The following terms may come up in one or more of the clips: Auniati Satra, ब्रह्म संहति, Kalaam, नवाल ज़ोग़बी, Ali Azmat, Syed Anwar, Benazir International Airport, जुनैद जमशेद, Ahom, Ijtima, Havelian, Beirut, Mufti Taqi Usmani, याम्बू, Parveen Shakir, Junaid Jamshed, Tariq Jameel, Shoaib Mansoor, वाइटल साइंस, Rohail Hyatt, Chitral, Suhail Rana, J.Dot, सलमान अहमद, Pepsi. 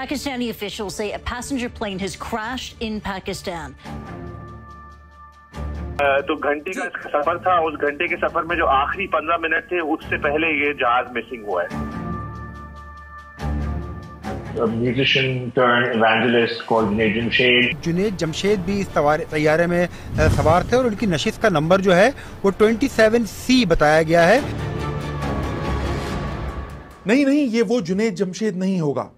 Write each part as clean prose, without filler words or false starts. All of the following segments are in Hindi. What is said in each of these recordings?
Pakistani officials say a passenger plane has crashed in Pakistan. तो घंटे का सफर था, उस घंटे के सफर में जो आखिरी 15 मिनट थे उससे पहले ये जहाज मिसिंग हुआ है। जुनैद जमशेद भी इस तैयारे में सवार थे और उनकी नशिस्त का नंबर जो है वो 27C बताया गया है। नहीं, ये वो जुनैद जमशेद नहीं होगा,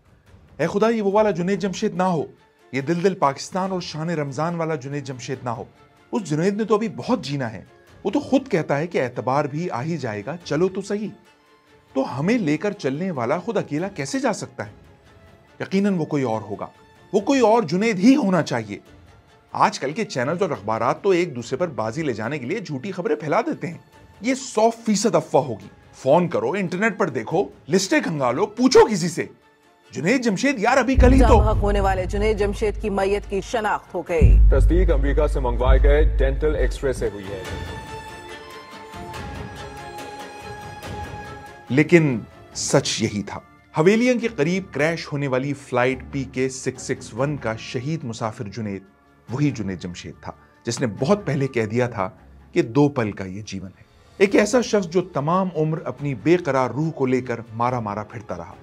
ऐ खुदा ये वो वाला जुनैद जमशेद ना हो, ये दिल दिल पाकिस्तान और शान रमजान वाला जुनैद जमशेद ना हो। उस जुनैद ने तो अभी बहुत जीना है, वो तो खुद कहता है कि एतबार भी आ ही जाएगा, चलो तो सही। तो हमें लेकर चलने वाला खुद अकेला कैसे जा सकता है? यकीनन वो कोई और होगा, वो कोई और जुनैद ही होना चाहिए। आजकल के चैनल्स और अखबार तो एक दूसरे पर बाजी ले जाने के लिए झूठी खबरें फैला देते हैं। ये 100% अफवाह होगी। फोन करो, इंटरनेट पर देखो, लिस्टें खंगालो, पूछो किसी से। जुनैद जमशेद यार अभी कल ही तो होने वाले जुनैद जमशेद की मय्यत की शनाख्त हो गई। तस्दीक अमेरिका से मंगवाए गए डेंटल एक्सरे से हुई है। लेकिन सच यही था। हवेलियन के करीब क्रैश होने वाली फ्लाइट PK-661 का शहीद मुसाफिर जुनैद वही जुनैद जमशेद था जिसने बहुत पहले कह दिया था कि 2 पल का ये जीवन है। एक ऐसा शख्स जो तमाम उम्र अपनी बेकरार रूह को लेकर मारा मारा फिरता रहा,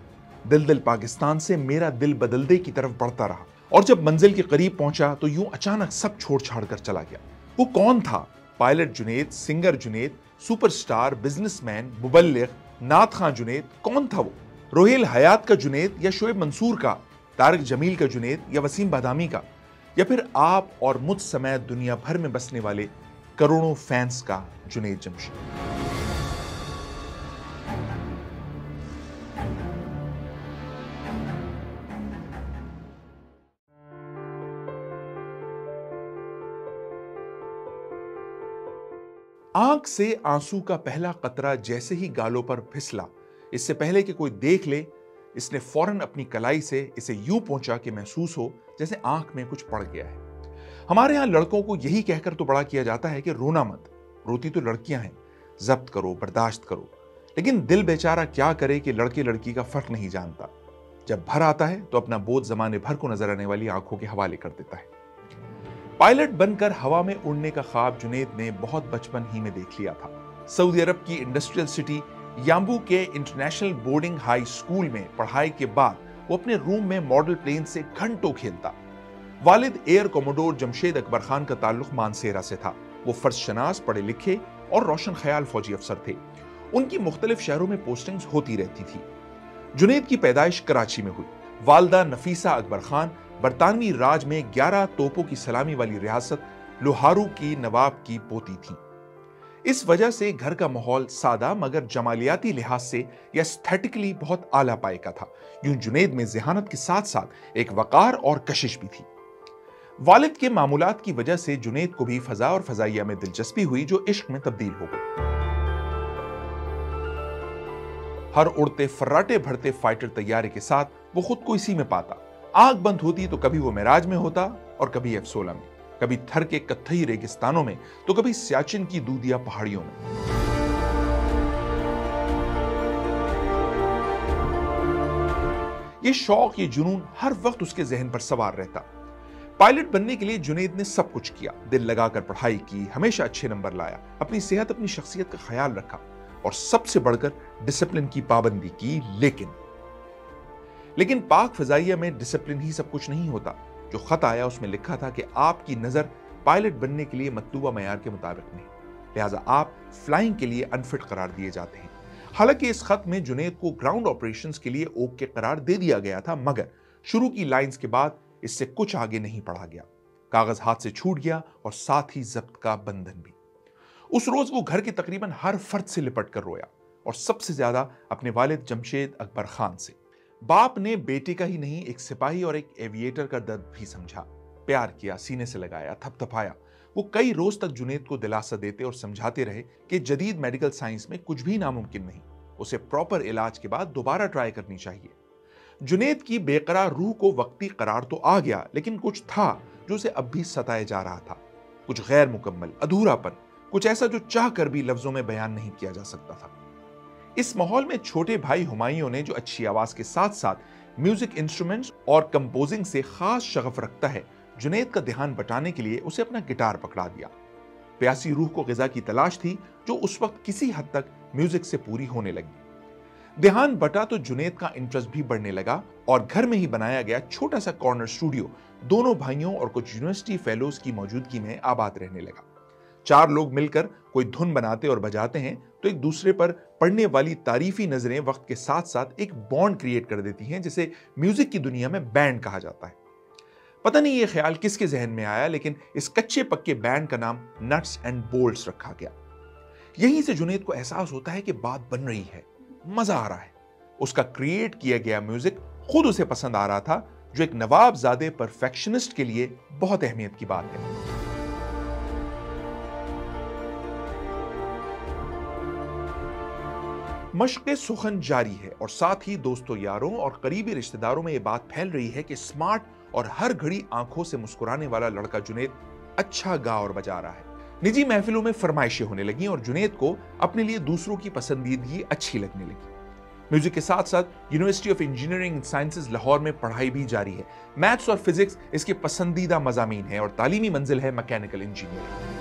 दिल दिल पाकिस्तान से मेरा दिल बदल दे की तरफ बढ़ता रहा, और जब मंजिल के करीब पहुंचा तो यूं अचानक सब छोड़ छाड़ कर चला गया। वो कौन था? Pilot Junaid, singer Junaid, superstar, businessman, मुबल्लिग, नात खां जुनैद, कौन था वो? रोहेल हयात का जुनैद या शोएब मंसूर का, तारिक जमील का जुनैद या वसीम बादामी का, या फिर आप और मुझ समेत दुनिया भर में बसने वाले करोड़ों फैंस का जुनैद जमशेद? आंख से आंसू का पहला कतरा जैसे ही गालों पर फिसला, इससे पहले कि कोई देख ले, इसने फौरन अपनी कलाई से इसे यूं पहुंचा कि महसूस हो जैसे आंख में कुछ पड़ गया है। हमारे यहाँ लड़कों को यही कहकर तो बड़ा किया जाता है कि रोना मत, रोती तो लड़कियां हैं, जब्त करो, बर्दाश्त करो। लेकिन दिल बेचारा क्या करे कि लड़के लड़की का फर्क नहीं जानता। जब भर आता है तो अपना बोझ जमाने भर को नजर आने वाली आंखों के हवाले कर देता है। पायलट बनकर हवा में उड़ने का ख्वाब जुनैद ने बहुत बचपन ही में देख लिया था। सऊदी अरब की इंडस्ट्रियल सिटी याम्बू के इंटरनेशनल बोर्डिंग हाई स्कूल में पढ़ाई के बाद वो अपने रूम में मॉडल प्लेन से घंटों खेलता। वालिद एयर कमोडोर जमशेद अकबर खान का ताल्लुक मानसेरा से था। वो फर्जशनास, पढ़े लिखे और रोशन ख्याल फौजी अफसर थे। उनकी मुख्तलिफ शहरों में पोस्टिंग्स होती रहती थी। जुनैद की पैदाइश कराची में हुई। वालदा नफीसा अकबर खान बरतानवी राज में 11 तोपों की सलामी वाली रियासत लोहारू की नवाब की पोती थी। इस वजह से घर का माहौल सादा मगर जमालियाती लिहाज से या एस्थेटिकली बहुत आला पाए का था। यूं जुनैद में जहानत के साथ साथ एक वकार और कशिश भी थी। वालिद के मामूलात की वजह से जुनैद को भी फजा और फजाइया में दिलचस्पी हुई जो इश्क में तब्दील हो गई। हर उड़ते फर्राटे भरते फाइटर तैयारे के साथ वो खुद को इसी में पाता। आग बंद होती तो कभी वो मेराज में होता और कभी F-16 में, कभी थर के कत्थई रेगिस्तानों में तो कभी सियाचिन की दूधिया पहाड़ियों में। ये शौक, ये जुनून हर वक्त उसके जहन पर सवार रहता। पायलट बनने के लिए जुनैद ने सब कुछ किया। दिल लगाकर पढ़ाई की, हमेशा अच्छे नंबर लाया, अपनी सेहत अपनी शख्सियत का ख्याल रखा और सबसे बढ़कर डिसिप्लिन की पाबंदी की। लेकिन पाक फजाइया में डिसिप्लिन ही सब कुछ नहीं होता। जो खत आया उसमें लिखा था कि आपकी नजर पायलट बनने के लिए मतलूबा मयार के मुताबिक नहीं, लिहाजा आप फ्लाइंग के लिए अनफिट करार दिए जाते हैं। हालांकि इस खत में जुनैद को ग्राउंड ऑपरेशंस के लिए ओके करार दे दिया गया था, मगर शुरू की लाइंस के बाद इससे कुछ आगे नहीं पढ़ा गया। कागज हाथ से छूट गया और साथ ही जब्त का बंधन भी। उस रोज वो घर के तकरीबन हर फर्द से लिपट कर रोया और सबसे ज्यादा अपने वालिद जमशेद अकबर खान से। बाप ने बेटे का ही नहीं, एक सिपाही और एक एविएटर का दर्द भी समझा, प्यार किया, सीने से लगाया, थपथपाया। वो कई रोज तक जुनैद को दिलासा देते और समझाते रहे कि जदीद मेडिकल साइंस में कुछ भी नामुमकिन नहीं, उसे प्रॉपर इलाज के बाद दोबारा ट्राई करनी चाहिए। जुनैद की बेकरार रूह को वक्ती करार तो आ गया, लेकिन कुछ था जो उसे अब भी सताए जा रहा था, कुछ गैर मुकम्मल, अधूरापन, कुछ ऐसा जो चाह कर भी लफ्जों में बयान नहीं किया जा सकता था। इस माहौल में छोटे भाई हुमायूं ने, जो अच्छी आवाज के साथ साथ म्यूजिक इंस्ट्रूमेंट्स और कंपोजिंग से खास शगफ रखता है, जुनैद का ध्यान बटाने के लिए उसे अपना गिटार पकड़ा दिया। प्यासी रूह को ग़िज़ा की तलाश थी जो उस वक्त किसी हद तक म्यूजिक से पूरी होने लगी। ध्यान बटा तो जुनैद का इंटरेस्ट भी बढ़ने लगा और घर में ही बनाया गया छोटा सा कॉर्नर स्टूडियो दोनों भाइयों और कुछ यूनिवर्सिटी फेलोज की मौजूदगी में आबाद रहने लगा। चार लोग मिलकर कोई धुन बनाते और बजाते हैं तो एक दूसरे पर पड़ने वाली तारीफी नजरें वक्त के साथ साथ एक बॉन्ड क्रिएट कर देती हैं, जिसे म्यूजिक की दुनिया में बैंड कहा जाता है। पता नहीं ये ख्याल किसके जहन में आया, लेकिन इस कच्चे पक्के बैंड का नाम नट्स एंड बोल्ट्स रखा गया। यहीं से जुनैद को एहसास होता है कि बात बन रही है, मजा आ रहा है। उसका क्रिएट किया गया म्यूजिक खुद उसे पसंद आ रहा था, जो एक नवाबजादे परफेक्शनिस्ट के लिए बहुत अहमियत की बात है। मशक़ सुखन जारी है और साथ ही दोस्तों, यारों और करीबी रिश्तेदारों में ये बात फैल रही है कि स्मार्ट और हर घड़ी आंखों से मुस्कुराने वाला लड़का जुनैद अच्छा गा और बजा रहा है। निजी महफिलों में फरमाइशें होने लगी और जुनैद को अपने लिए दूसरों की पसंदीदगी अच्छी लगने लगी। म्यूजिक के साथ साथ university of engineering and sciences Lahore में पढ़ाई भी जारी है। मैथ्स और फिजिक्स इसके पसंदीदा मज़ामीन है और तालीमी मंजिल है मैकेनिकल इंजीनियरिंग।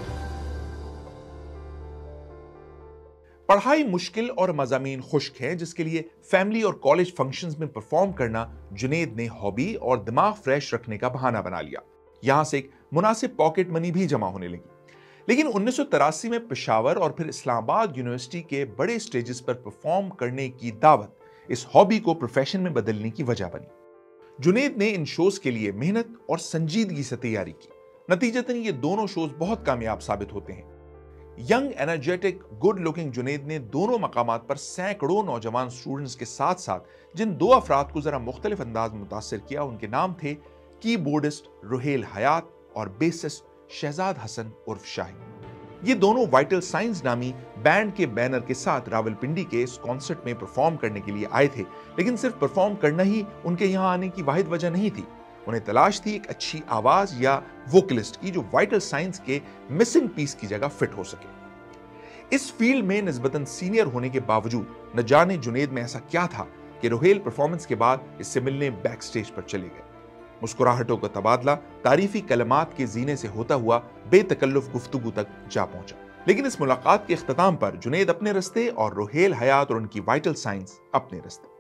पढ़ाई मुश्किल और मज़ामीन खुश्क हैं, जिसके लिए फैमिली और कॉलेज फंक्शंस में परफॉर्म करना जुनैद ने हॉबी और दिमाग फ्रेश रखने का बहाना बना लिया। यहाँ से एक मुनासिब पॉकेट मनी भी जमा होने लगी। लेकिन 1983 में पेशावर और फिर इस्लामाबाद यूनिवर्सिटी के बड़े स्टेजेस पर परफॉर्म करने की दावत इस हॉबी को प्रोफेशन में बदलने की वजह बनी। जुनैद ने इन शोज़ के लिए मेहनत और संजीदगी से तैयारी की। नतीजतन ये दोनों शोज़ बहुत कामयाब साबित होते हैं। Young, energetic, good looking Junaid ने दोनों मकामात पर सैकड़ों नौजवान स्टूडेंट्स के साथ साथ जिन दो अफराद को ज़रा मुख्तलिफ अंदाज में मुतासर किया, उनके नाम थे कीबोर्डिस्ट रोहेल हयात और बेसिस्ट शहजाद हसन उर्फ शाही। ये दोनों वाइटल साइंस नामी बैंड के बैनर के साथ रावलपिंडी के इस कॉन्सर्ट में परफॉर्म करने के लिए आए थे, लेकिन सिर्फ परफॉर्म करना ही उनके यहाँ आने की वाहिद वजह नहीं थी। उन्हें तलाश थी एक अच्छी आवाज या वोकलिस्ट की, जो वाइटल साइंस के मिसिंग पीस की जगह फिट हो सके। इस फील्ड में निस्बतन सीनियर होने के बावजूद न जाने जुनैद में ऐसा क्या था कि रोहेल परफॉर्मेंस के बाद इससे मिलने बैक स्टेज पर चले गए। मुस्कुराहटों का तबादला तारीफी कलमात के जीने से होता हुआ बेतकल्लुफ गुफ्तगू तक जा पहुंचा। लेकिन इस मुलाकात के इख्तिताम पर जुनैद अपने रस्ते और रोहेल हयात और उनकी वाइटल साइंस अपने रस्ते।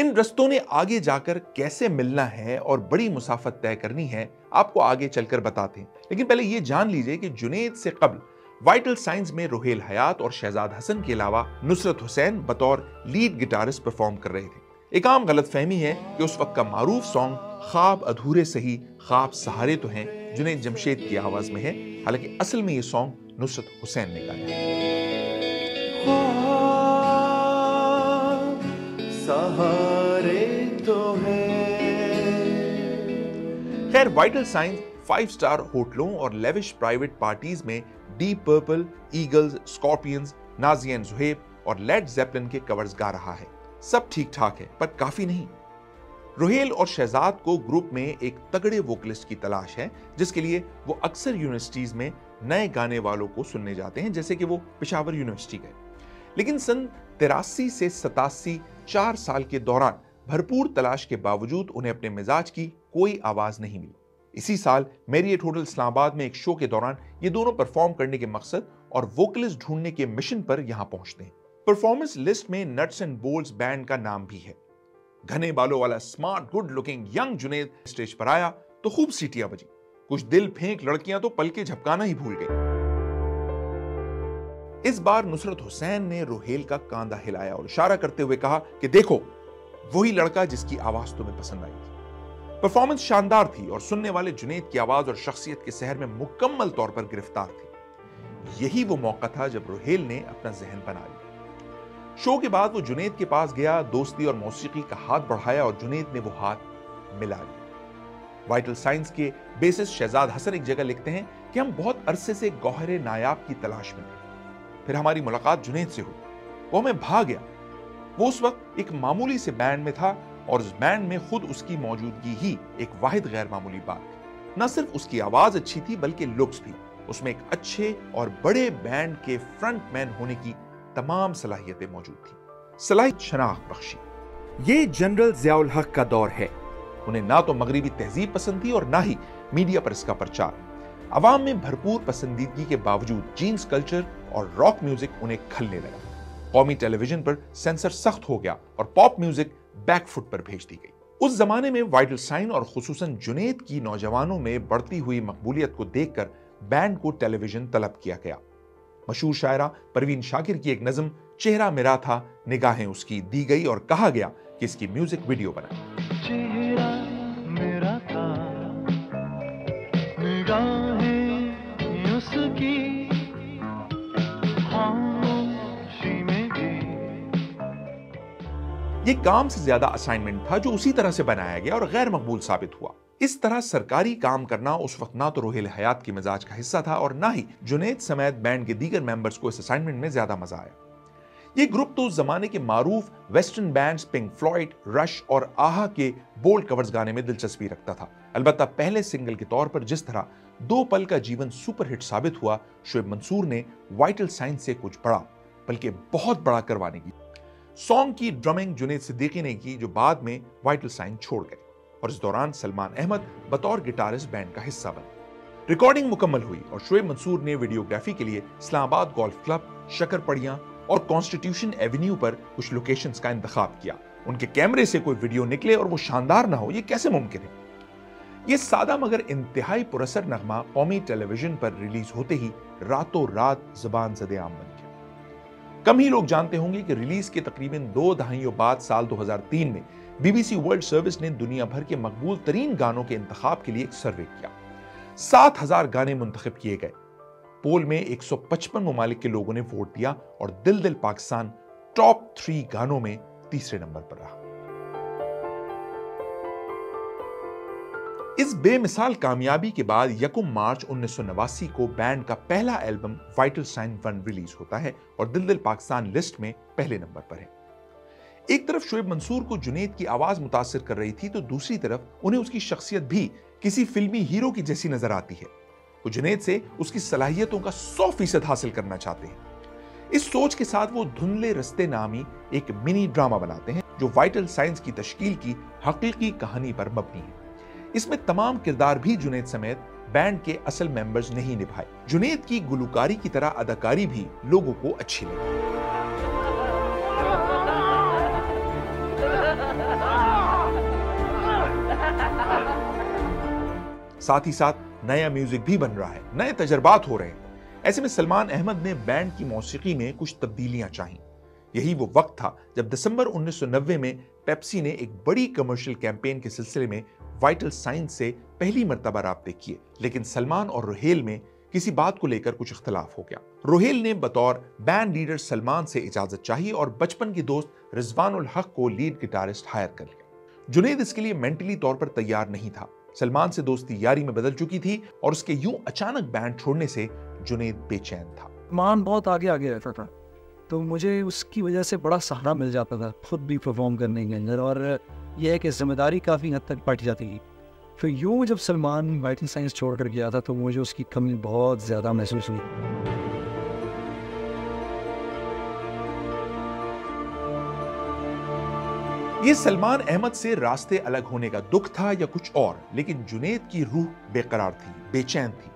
इन रस्तों ने आगे जाकर कैसे मिलना है और बड़ी मुसाफत तय करनी है, आपको आगे चलकर बताते हैं। लेकिन पहले ये जान लीजिए कि जुनैद से कबल वाइटल साइंस में रोहेल हयात और शहजाद हसन के अलावा नुसरत हुसैन बतौर लीड गिटारिस्ट परफॉर्म कर रहे थे। एक आम गलतफहमी है कि उस वक्त का मारूफ सॉन्ग ख्वाब अधूरे सही ख्वाब सहारे तो हैं जुनैद जमशेद की आवाज में है, हालांकि असल में ये सॉन्ग नुसरत हुसैन ने गाया है। खैर, वाइटल साइंस 5-स्टार होटलों और लेविश प्राइवेट पार्टीज में Deep Purple, Eagles, Scorpions, Nazia and Zoheb और लेड ज़ेपलिन के कवर्स गा रहा है। सब ठीक ठाक है, पर काफी नहीं। रोहेल और शहजाद को ग्रुप में एक तगड़े वोकलिस्ट की तलाश है, जिसके लिए वो अक्सर यूनिवर्सिटीज में नए गाने वालों को सुनने जाते हैं, जैसे कि वो पेशावर यूनिवर्सिटी गए। लेकिन सन 83 से 87 4 साल के दौरान भरपूर तलाश के बावजूद उन्हें अपने मिजाज की कोई आवाज़ नहीं मिली। इसी साल मैरियट होटल इस्लामाबाद में एक शो के दौरान ये दोनों परफॉर्म करने के मकसद और वोकलिस्ट ढूंढने के मिशन पर यहाँ पहुँचते हैं। परफॉर्मेंस लिस्ट में नट्स एंड बोल्ट्स बैंड का नाम भी है। घने बालों वाला smart good looking young Junaid stage पर आया तो खूब सीटियां बजी। कुछ दिल फेंक लड़कियां तो पलके झपकाना ही भूल गई। इस बार नुसरत हुसैन ने रोहेल का कांधा हिलाया और इशारा करते हुए कहा कि देखो, वही लड़का जिसकी आवाज तुम्हें पसंद आई थी। परफॉर्मेंस शानदार थी और सुनने वाले जुनैद की आवाज और शख्सियत के सहर में मुकम्मल तौर पर गिरफ्तार थे। यही वो मौका था जब रोहेल ने अपना जहन बना लिया। शो के बाद वो जुनैद के पास गया, दोस्ती और मौसीकी का हाथ बढ़ाया और जुनैद ने वो हाथ मिला लिया। वाइटल साइंस के बेसिस शहजाद हसन एक जगह लिखते हैं कि हम बहुत अरसे से गौहरे नायाब की तलाश में थे। फिर हमारी मुलाकात जुनैद से हुई, वो हमें भा गया। वो उस वक्त एक मामूली से बैंड में था और उस बैंड में खुद उसकी मौजूदगी ही एक वाहिद गैर मामूली बात थी। न सिर्फ उसकी आवाज अच्छी थी बल्कि लुक्स भी। उसमें एक अच्छे और बड़े बैंड के फ्रंट मैन होने की तमाम सलाहियतें मौजूद थी। सलाहियत शनाख्त बख्शी। ये जनरल ज़ियाउल हक का दौर है। उन्हें ना तो मगरिबी तहजीब पसंद थी और ना ही मीडिया पर इसका प्रचार। अवाम में भरपूर पसंदीदगी के बावजूद जींस कल्चर और रॉक म्यूजिक उन्हें खलने लगा। कौमी टेलीविजन पर सेंसर सख्त हो गया और पॉप म्यूजिक बैकफुट पर भेज दी गई। उस जमाने में वाइटल साइन और खुसूसन जुनैद की नौजवानों में बढ़ती हुई मकबूलियत को देखकर बैंड को टेलीविजन तलब किया गया। मशहूर शायरा परवीन शाकिर की एक नज़म चेहरा मेरा था निगाहें उसकी दी गई और कहा गया कि इसकी म्यूजिक वीडियो बनाए। चेहरा मेरा था निगाहें उसकी खामोशी में भी। ये काम से ज्यादा असाइनमेंट था जो उसी तरह से बनाया गया और गैर मकबूल साबित हुआ। इस तरह सरकारी काम करना उस वक्त ना तो रोहेल हयात के मिजाज का हिस्सा था और ना ही जुनैद समेत बैंड के दीगर मेंबर्स को इस असाइनमेंट में ज्यादा मजा आया। ये ग्रुप तो उस जमाने के मारूफ western bands Pink Floyd, Rush और आहा के बोल्ड कवर्स गाने में दिलचस्पी रखता था। अलबत्ता पहले सिंगल के तौर पर जिस तरह दो पल का जीवन सुपरहिट साबित हुआ, शोएब मंसूर ने वाइटल साइंस से कुछ बड़ा बल्कि बहुत बड़ा करवाने की सॉन्ग की ड्रमिंग जुनैद सिद्दीकी ने की, जो बाद में वाइटल साइंस छोड़ गए और इस दौरान सलमान अहमद बतौर गिटारिस्ट बैंड का हिस्सा बने। रिकॉर्डिंग मुकम्मल हुई और शोएब मंसूर ने वीडियोग्राफी के लिए इस्लामाबाद गोल्फ क्लब, शकरपड़ियाँ और कॉन्स्टिट्यूशन एवेन्यू पर कुछ लोकेशंस का इंतखाब किया। उनके कैमरे से कोई वीडियो निकले और वो शानदार ना हो, ये कैसे मुमकिन है? ये सादा मगर इंतहाई पुरअसर नगमा कौमी टेलीविजन पर रिलीज होते ही रातों रात जुबान ज़दे आम बन गया। कम ही लोग जानते होंगे कि रिलीज के तकरीबन दो दहाइयों बाद साल 2003 में बीबीसी वर्ल्ड सर्विस ने दुनिया भर के मकबूल तरीन गानों के इंतखाब के लिए एक सर्वे किया। 7000 गाने मुंतखब किए गए। पोल में 155 ममालिक के लोगों ने वोट दिया और दिल दिल पाकिस्तान टॉप 3 गानों में तीसरे नंबर पर रहा। इस बेमिसाल कामयाबी के बाद यकुम मार्च 1989 को बैंड का पहला एल्बम वाइटल साइन 1 रिलीज होता है और दिल दिल पाकिस्तान लिस्ट में पहले नंबर पर है। एक तरफ शोएब मंसूर को जुनैद की आवाज मुतासिर कर रही थी तो दूसरी तरफ उन्हें उसकी शख्सियत भी किसी फिल्मी हीरो की जैसी नजर आती है। वो जुनैद से उसकी सलाहियतों का 100% हासिल करना चाहते हैं। इस सोच के साथ वो धुंधले रस्ते नामी एक मिनी ड्रामा बनाते हैं जो वाइटल साइंस की तश्कील की हकीकी कहानी पर मबनी है। इसमें तमाम किरदार भी जुनैद समेत बैंड के असल मेंबर्स नहीं निभाए। जुनैद की गुलकारी की तरह अदाकारी भी लोगों को अच्छी लगी। साथ ही साथ नया म्यूजिक भी बन रहा है, नए तजर्बात हो रहे हैं। ऐसे में सलमान अहमद ने बैंड की मौसीकी में कुछ तब्दीलियां चाहीं। यही वो वक्त था जब दिसंबर 1990 में पेप्सी ने एक बड़ी कमर्शियल कैंपेन के सिलसिले में वाइटल साइंस से पहली मरतबा राब्ते किए, लेकिन सलमान और रोहेल में किसी बात को लेकर कुछ इख्तलाफ हो गया। रोहेल ने बतौर बैंड लीडर सलमान से इजाजत चाही और बचपन के दोस्त रिजवानुल हक को लीड गिटारिस्ट हायर कर लिया। जुनैद इसके लिए मेंटली तौर पर तैयार नहीं था। सलमान से दोस्ती यारी में बदल चुकी थी और उसके यूं अचानक बैंड छोड़ने से जुनैद बेचैन था। मान बहुत आगे आगे रहता था तो मुझे उसकी वजह से बड़ा सहारा मिल जाता था खुद भी परफॉर्म करने के अंदर, और यह है कि जिम्मेदारी काफ़ी हद तक बढ़ जाती थी। फिर यूं जब सलमान वाइटल साइंस छोड़ कर गया था तो मुझे उसकी कमी बहुत ज़्यादा महसूस हुई। ये सलमान अहमद से रास्ते अलग होने का दुख था या कुछ और, लेकिन जुनैद की रूह बेकरार थी, बेचैन थी।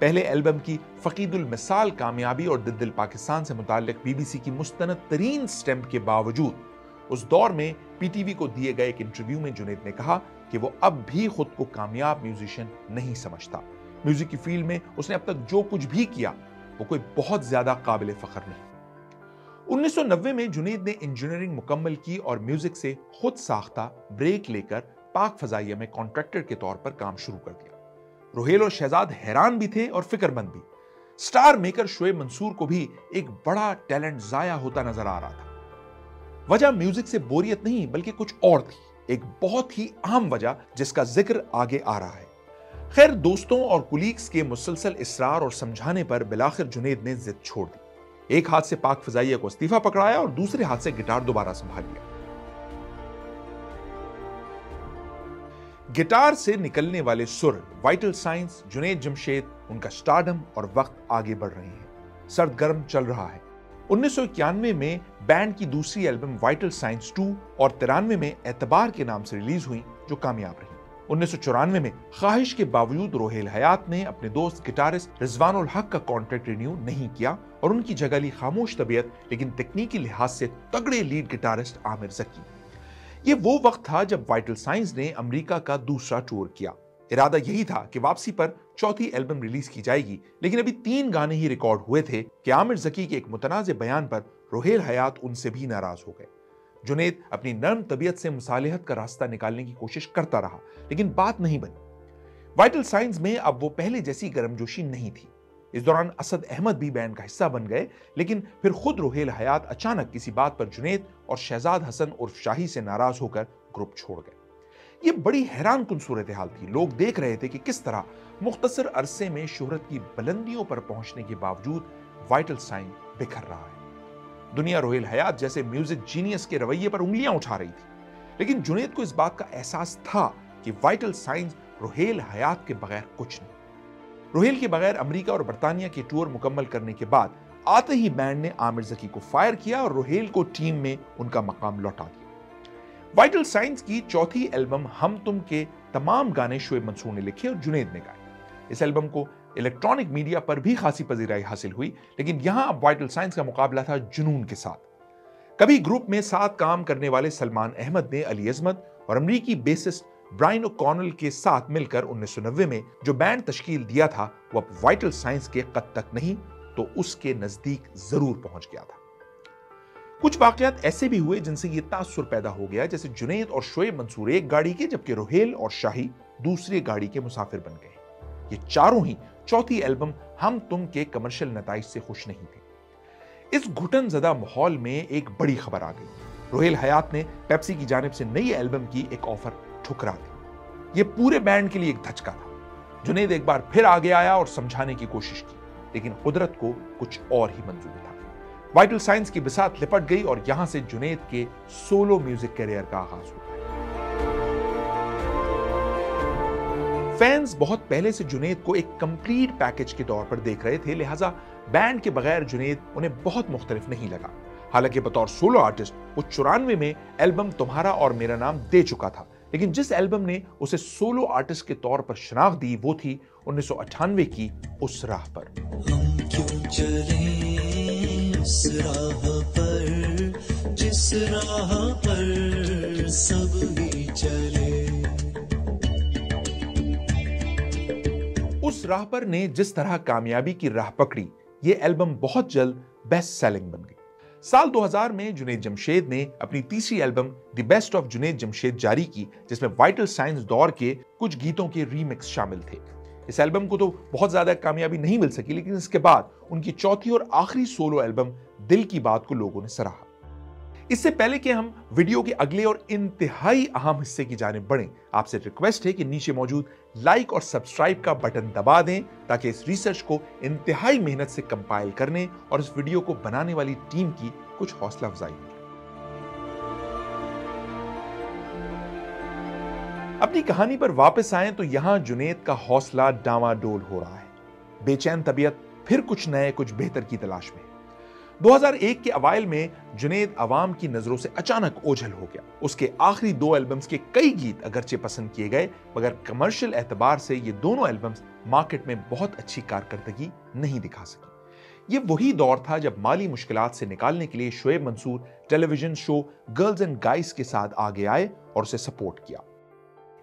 पहले एल्बम की फकीदुल मिसाल कामयाबी और दिल दिल पाकिस्तान से मुतालिक बीबीसी की मुस्तनद तरीन स्टैंप के बावजूद उस दौर में पीटीवी को दिए गए एक इंटरव्यू में जुनैद ने कहा कि वो अब भी खुद को कामयाब म्यूजिशियन नहीं समझता। म्यूजिक की फील्ड में उसने अब तक जो कुछ भी किया वो कोई बहुत ज्यादा काबिल फख्र नहीं। 1990 में जुनैद ने इंजीनियरिंग मुकम्मल की और म्यूजिक से खुद साख्ता ब्रेक लेकर पाक फजाइया में कॉन्ट्रैक्टर के तौर पर काम शुरू कर दिया। रोहेल और शहजाद हैरान भी थे और फिक्रमंद भी। स्टार मेकर शोएब मंसूर को भी एक बड़ा टैलेंट जाया होता नजर आ रहा था। वजह म्यूजिक से बोरियत नहीं बल्कि कुछ और थी, एक बहुत ही अहम वजह जिसका जिक्र आगे आ रहा है। खैर, दोस्तों और कुलीग्स के मुसलसल इसरार और समझाने पर बिलाखिर जुनैद ने जिद छोड़ दी। एक हाथ से पाक फजाइया को इस्तीफा पकड़ाया और दूसरे हाथ से गिटार दोबारा संभाल लिया। गिटार से निकलने वाले सुर, वाइटल साइंस, जुनैद जमशेद, उनका स्टारडम और वक्त आगे बढ़ रहे हैं। सर्द गर्म चल रहा है। 1991 में बैंड की दूसरी एल्बम वाइटल साइंस 2 और 93 में एतबार के नाम से रिलीज हुई, जो कामयाब रही। 1994 में ख्वाहिश के बावजूद रोहेल हयात ने अपने दोस्त गिटारिस्ट रिजवानुल हक का कॉन्ट्रैक्ट रिन्यू नहीं किया और उनकी जगह ली खामोश तबीयत लेकिन तकनीकी लिहाज से तगड़े लीड गिटारिस्ट आमिर जकी। ये वो वक्त था जब वाइटल साइंस ने अमेरिका का दूसरा टूर किया। इरादा यही था कि वापसी पर चौथी एल्बम रिलीज की जाएगी, लेकिन अभी 3 गाने ही रिकॉर्ड हुए थे कि आमिर जकी के एक मुतनाज़े बयान पर रोहेल हयात उनसे भी नाराज हो गए। जुनैद अपनी नर्म तबीयत से मुसालेहत का रास्ता निकालने की कोशिश करता रहा, लेकिन बात नहीं बनी। वाइटल साइंस में अब वो पहले जैसी गर्मजोशी नहीं थी। इस दौरान असद अहमद भी बैंड का हिस्सा बन गए, लेकिन फिर खुद रोहेल हयात अचानक किसी बात पर जुनैद और शहजाद हसन उर्फ शाही से नाराज होकर ग्रुप छोड़ गए। ये बड़ी हैरान कुन सूरत हाल थी। लोग देख रहे थे कि किस तरह मुख्तसर अरसे में शोहरत की बुलंदियों पर पहुंचने के बावजूद वाइटल साइन बिखर रहा है। दुनिया रोहेल हयात जैसे म्यूजिक जीनियस के रवैये पर उंगलियां उठा रही थी, लेकिन जुनैद को इस बात का एहसास था कि वाइटल साइंस रोहेल हयात के बगैर कुछ नहीं। रोहेल के बगैर अमरीका और बरतानिया के टूर मुकम्मल करने के बाद आते ही बैंड ने आमिर जकी को फायर किया और रोहेल को टीम में उनका मकाम लौटा दिया। वाइटल साइंस की चौथी एल्बम हम तुम के तमाम गाने शोएब मंसूर ने लिखे और जुनैद ने गाए। इस एल्बम को इलेक्ट्रॉनिक मीडिया पर भी खासी पजीराई हासिल हुई, लेकिन यहां अब वाइटल साइंस का मुकाबला था जुनून के साथ। कभी ग्रुप में साथ काम करने वाले सलमान अहमद ने अली अजमत और अमरीकी बेसिस्ट ब्रायन ओ'कॉनल के साथ मिलकर 1990 में जो बैंड तश्कील दिया था वो अब वाइटल साइंस के कद तक नहीं तो उसके नजदीक जरूर पहुंच गया था। कुछ वाकयात ऐसे भी हुए जिनसे ये तासुर पैदा हो गया जैसे जुनैद और शोएब मंसूर एक गाड़ी के जबकि रोहेल और शाही दूसरी गाड़ी के मुसाफिर बन गए। ये चारों ही चौथी एल्बम हम तुम के कमर्शियल नताइज से खुश नहीं थे। इस घुटनजदा माहौल में एक बड़ी खबर आ गई। रोहेल हयात ने पेप्सी की जानिब से नई एल्बम की एक ऑफर ठुकरा दी। ये पूरे बैंड के लिए एक धचका था। जुनैद एक बार फिर आगे आया और समझाने की कोशिश की, लेकिन कुदरत को कुछ और ही मंजूर था। वाइटल साइंस की बिसात लिपट गई और यहां से जुनैद के सोलो म्यूजिक करियर का आगाज हुआ। फैंस बहुत पहले से जुनैद को एक कंप्लीट पैकेज के तौर पर देख रहे थे, लिहाजा बैंड के बगैर जुनैद उन्हें बहुत मुख्तलिफ नहीं लगा। हालांकि बतौर सोलो आर्टिस्ट वो 94 में एल्बम तुम्हारा और मेरा नाम दे चुका था, लेकिन जिस एल्बम ने उसे सोलो आर्टिस्ट के तौर पर शनाख्त दी वो थी 1998 की उस राह पर। जिस राह पर सब ही चले। उस राह पर ने जिस तरह कामयाबी की राह पकड़ी, ये एल्बम बहुत जल्द बेस्ट सेलिंग बन गई। साल 2000 में जुनैद जमशेद ने अपनी तीसरी album the best of जुनैद जमशेद जारी की, जिसमें वाइटल साइंस दौर के कुछ गीतों के रीमिक्स शामिल थे। इस एल्बम को तो बहुत ज़्यादा कामयाबी नहीं मिल सकी, लेकिन इसके बाद उनकी चौथी और आखिरी सोलो एल्बम दिल की बात को लोगों ने सराहा। इससे पहले कि हम वीडियो के अगले और इंतहाई अहम हिस्से की जानिब बढ़ें, आपसे रिक्वेस्ट है कि नीचे मौजूद लाइक और सब्सक्राइब का बटन दबा दें ताकि इस रिसर्च को इंतहाई मेहनत से कंपाइल करने और इस वीडियो को बनाने वाली टीम की कुछ हौसला अफजाई मिले। अपनी कहानी पर वापस आएं तो यहाँ जुनैद का हौसला डामाडोल हो रहा है। बेचैन तबीयत फिर कुछ नए कुछ बेहतर की तलाश में। 2001 के अवाइल में जुनैद आवाम की नजरों से अचानक ओझल हो गया। उसके आखिरी 2 एल्बम्स के कई गीत अगरचे पसंद किए गए, मगर कमर्शियल एतबार से ये दोनों एल्बम्स मार्केट में बहुत अच्छी कारकर्दगी नहीं दिखा सकी। ये वही दौर था जब माली मुश्किलात से निकालने के लिए Shoaib Mansoor television show Girls and Guys के साथ आगे आए और उसे सपोर्ट किया।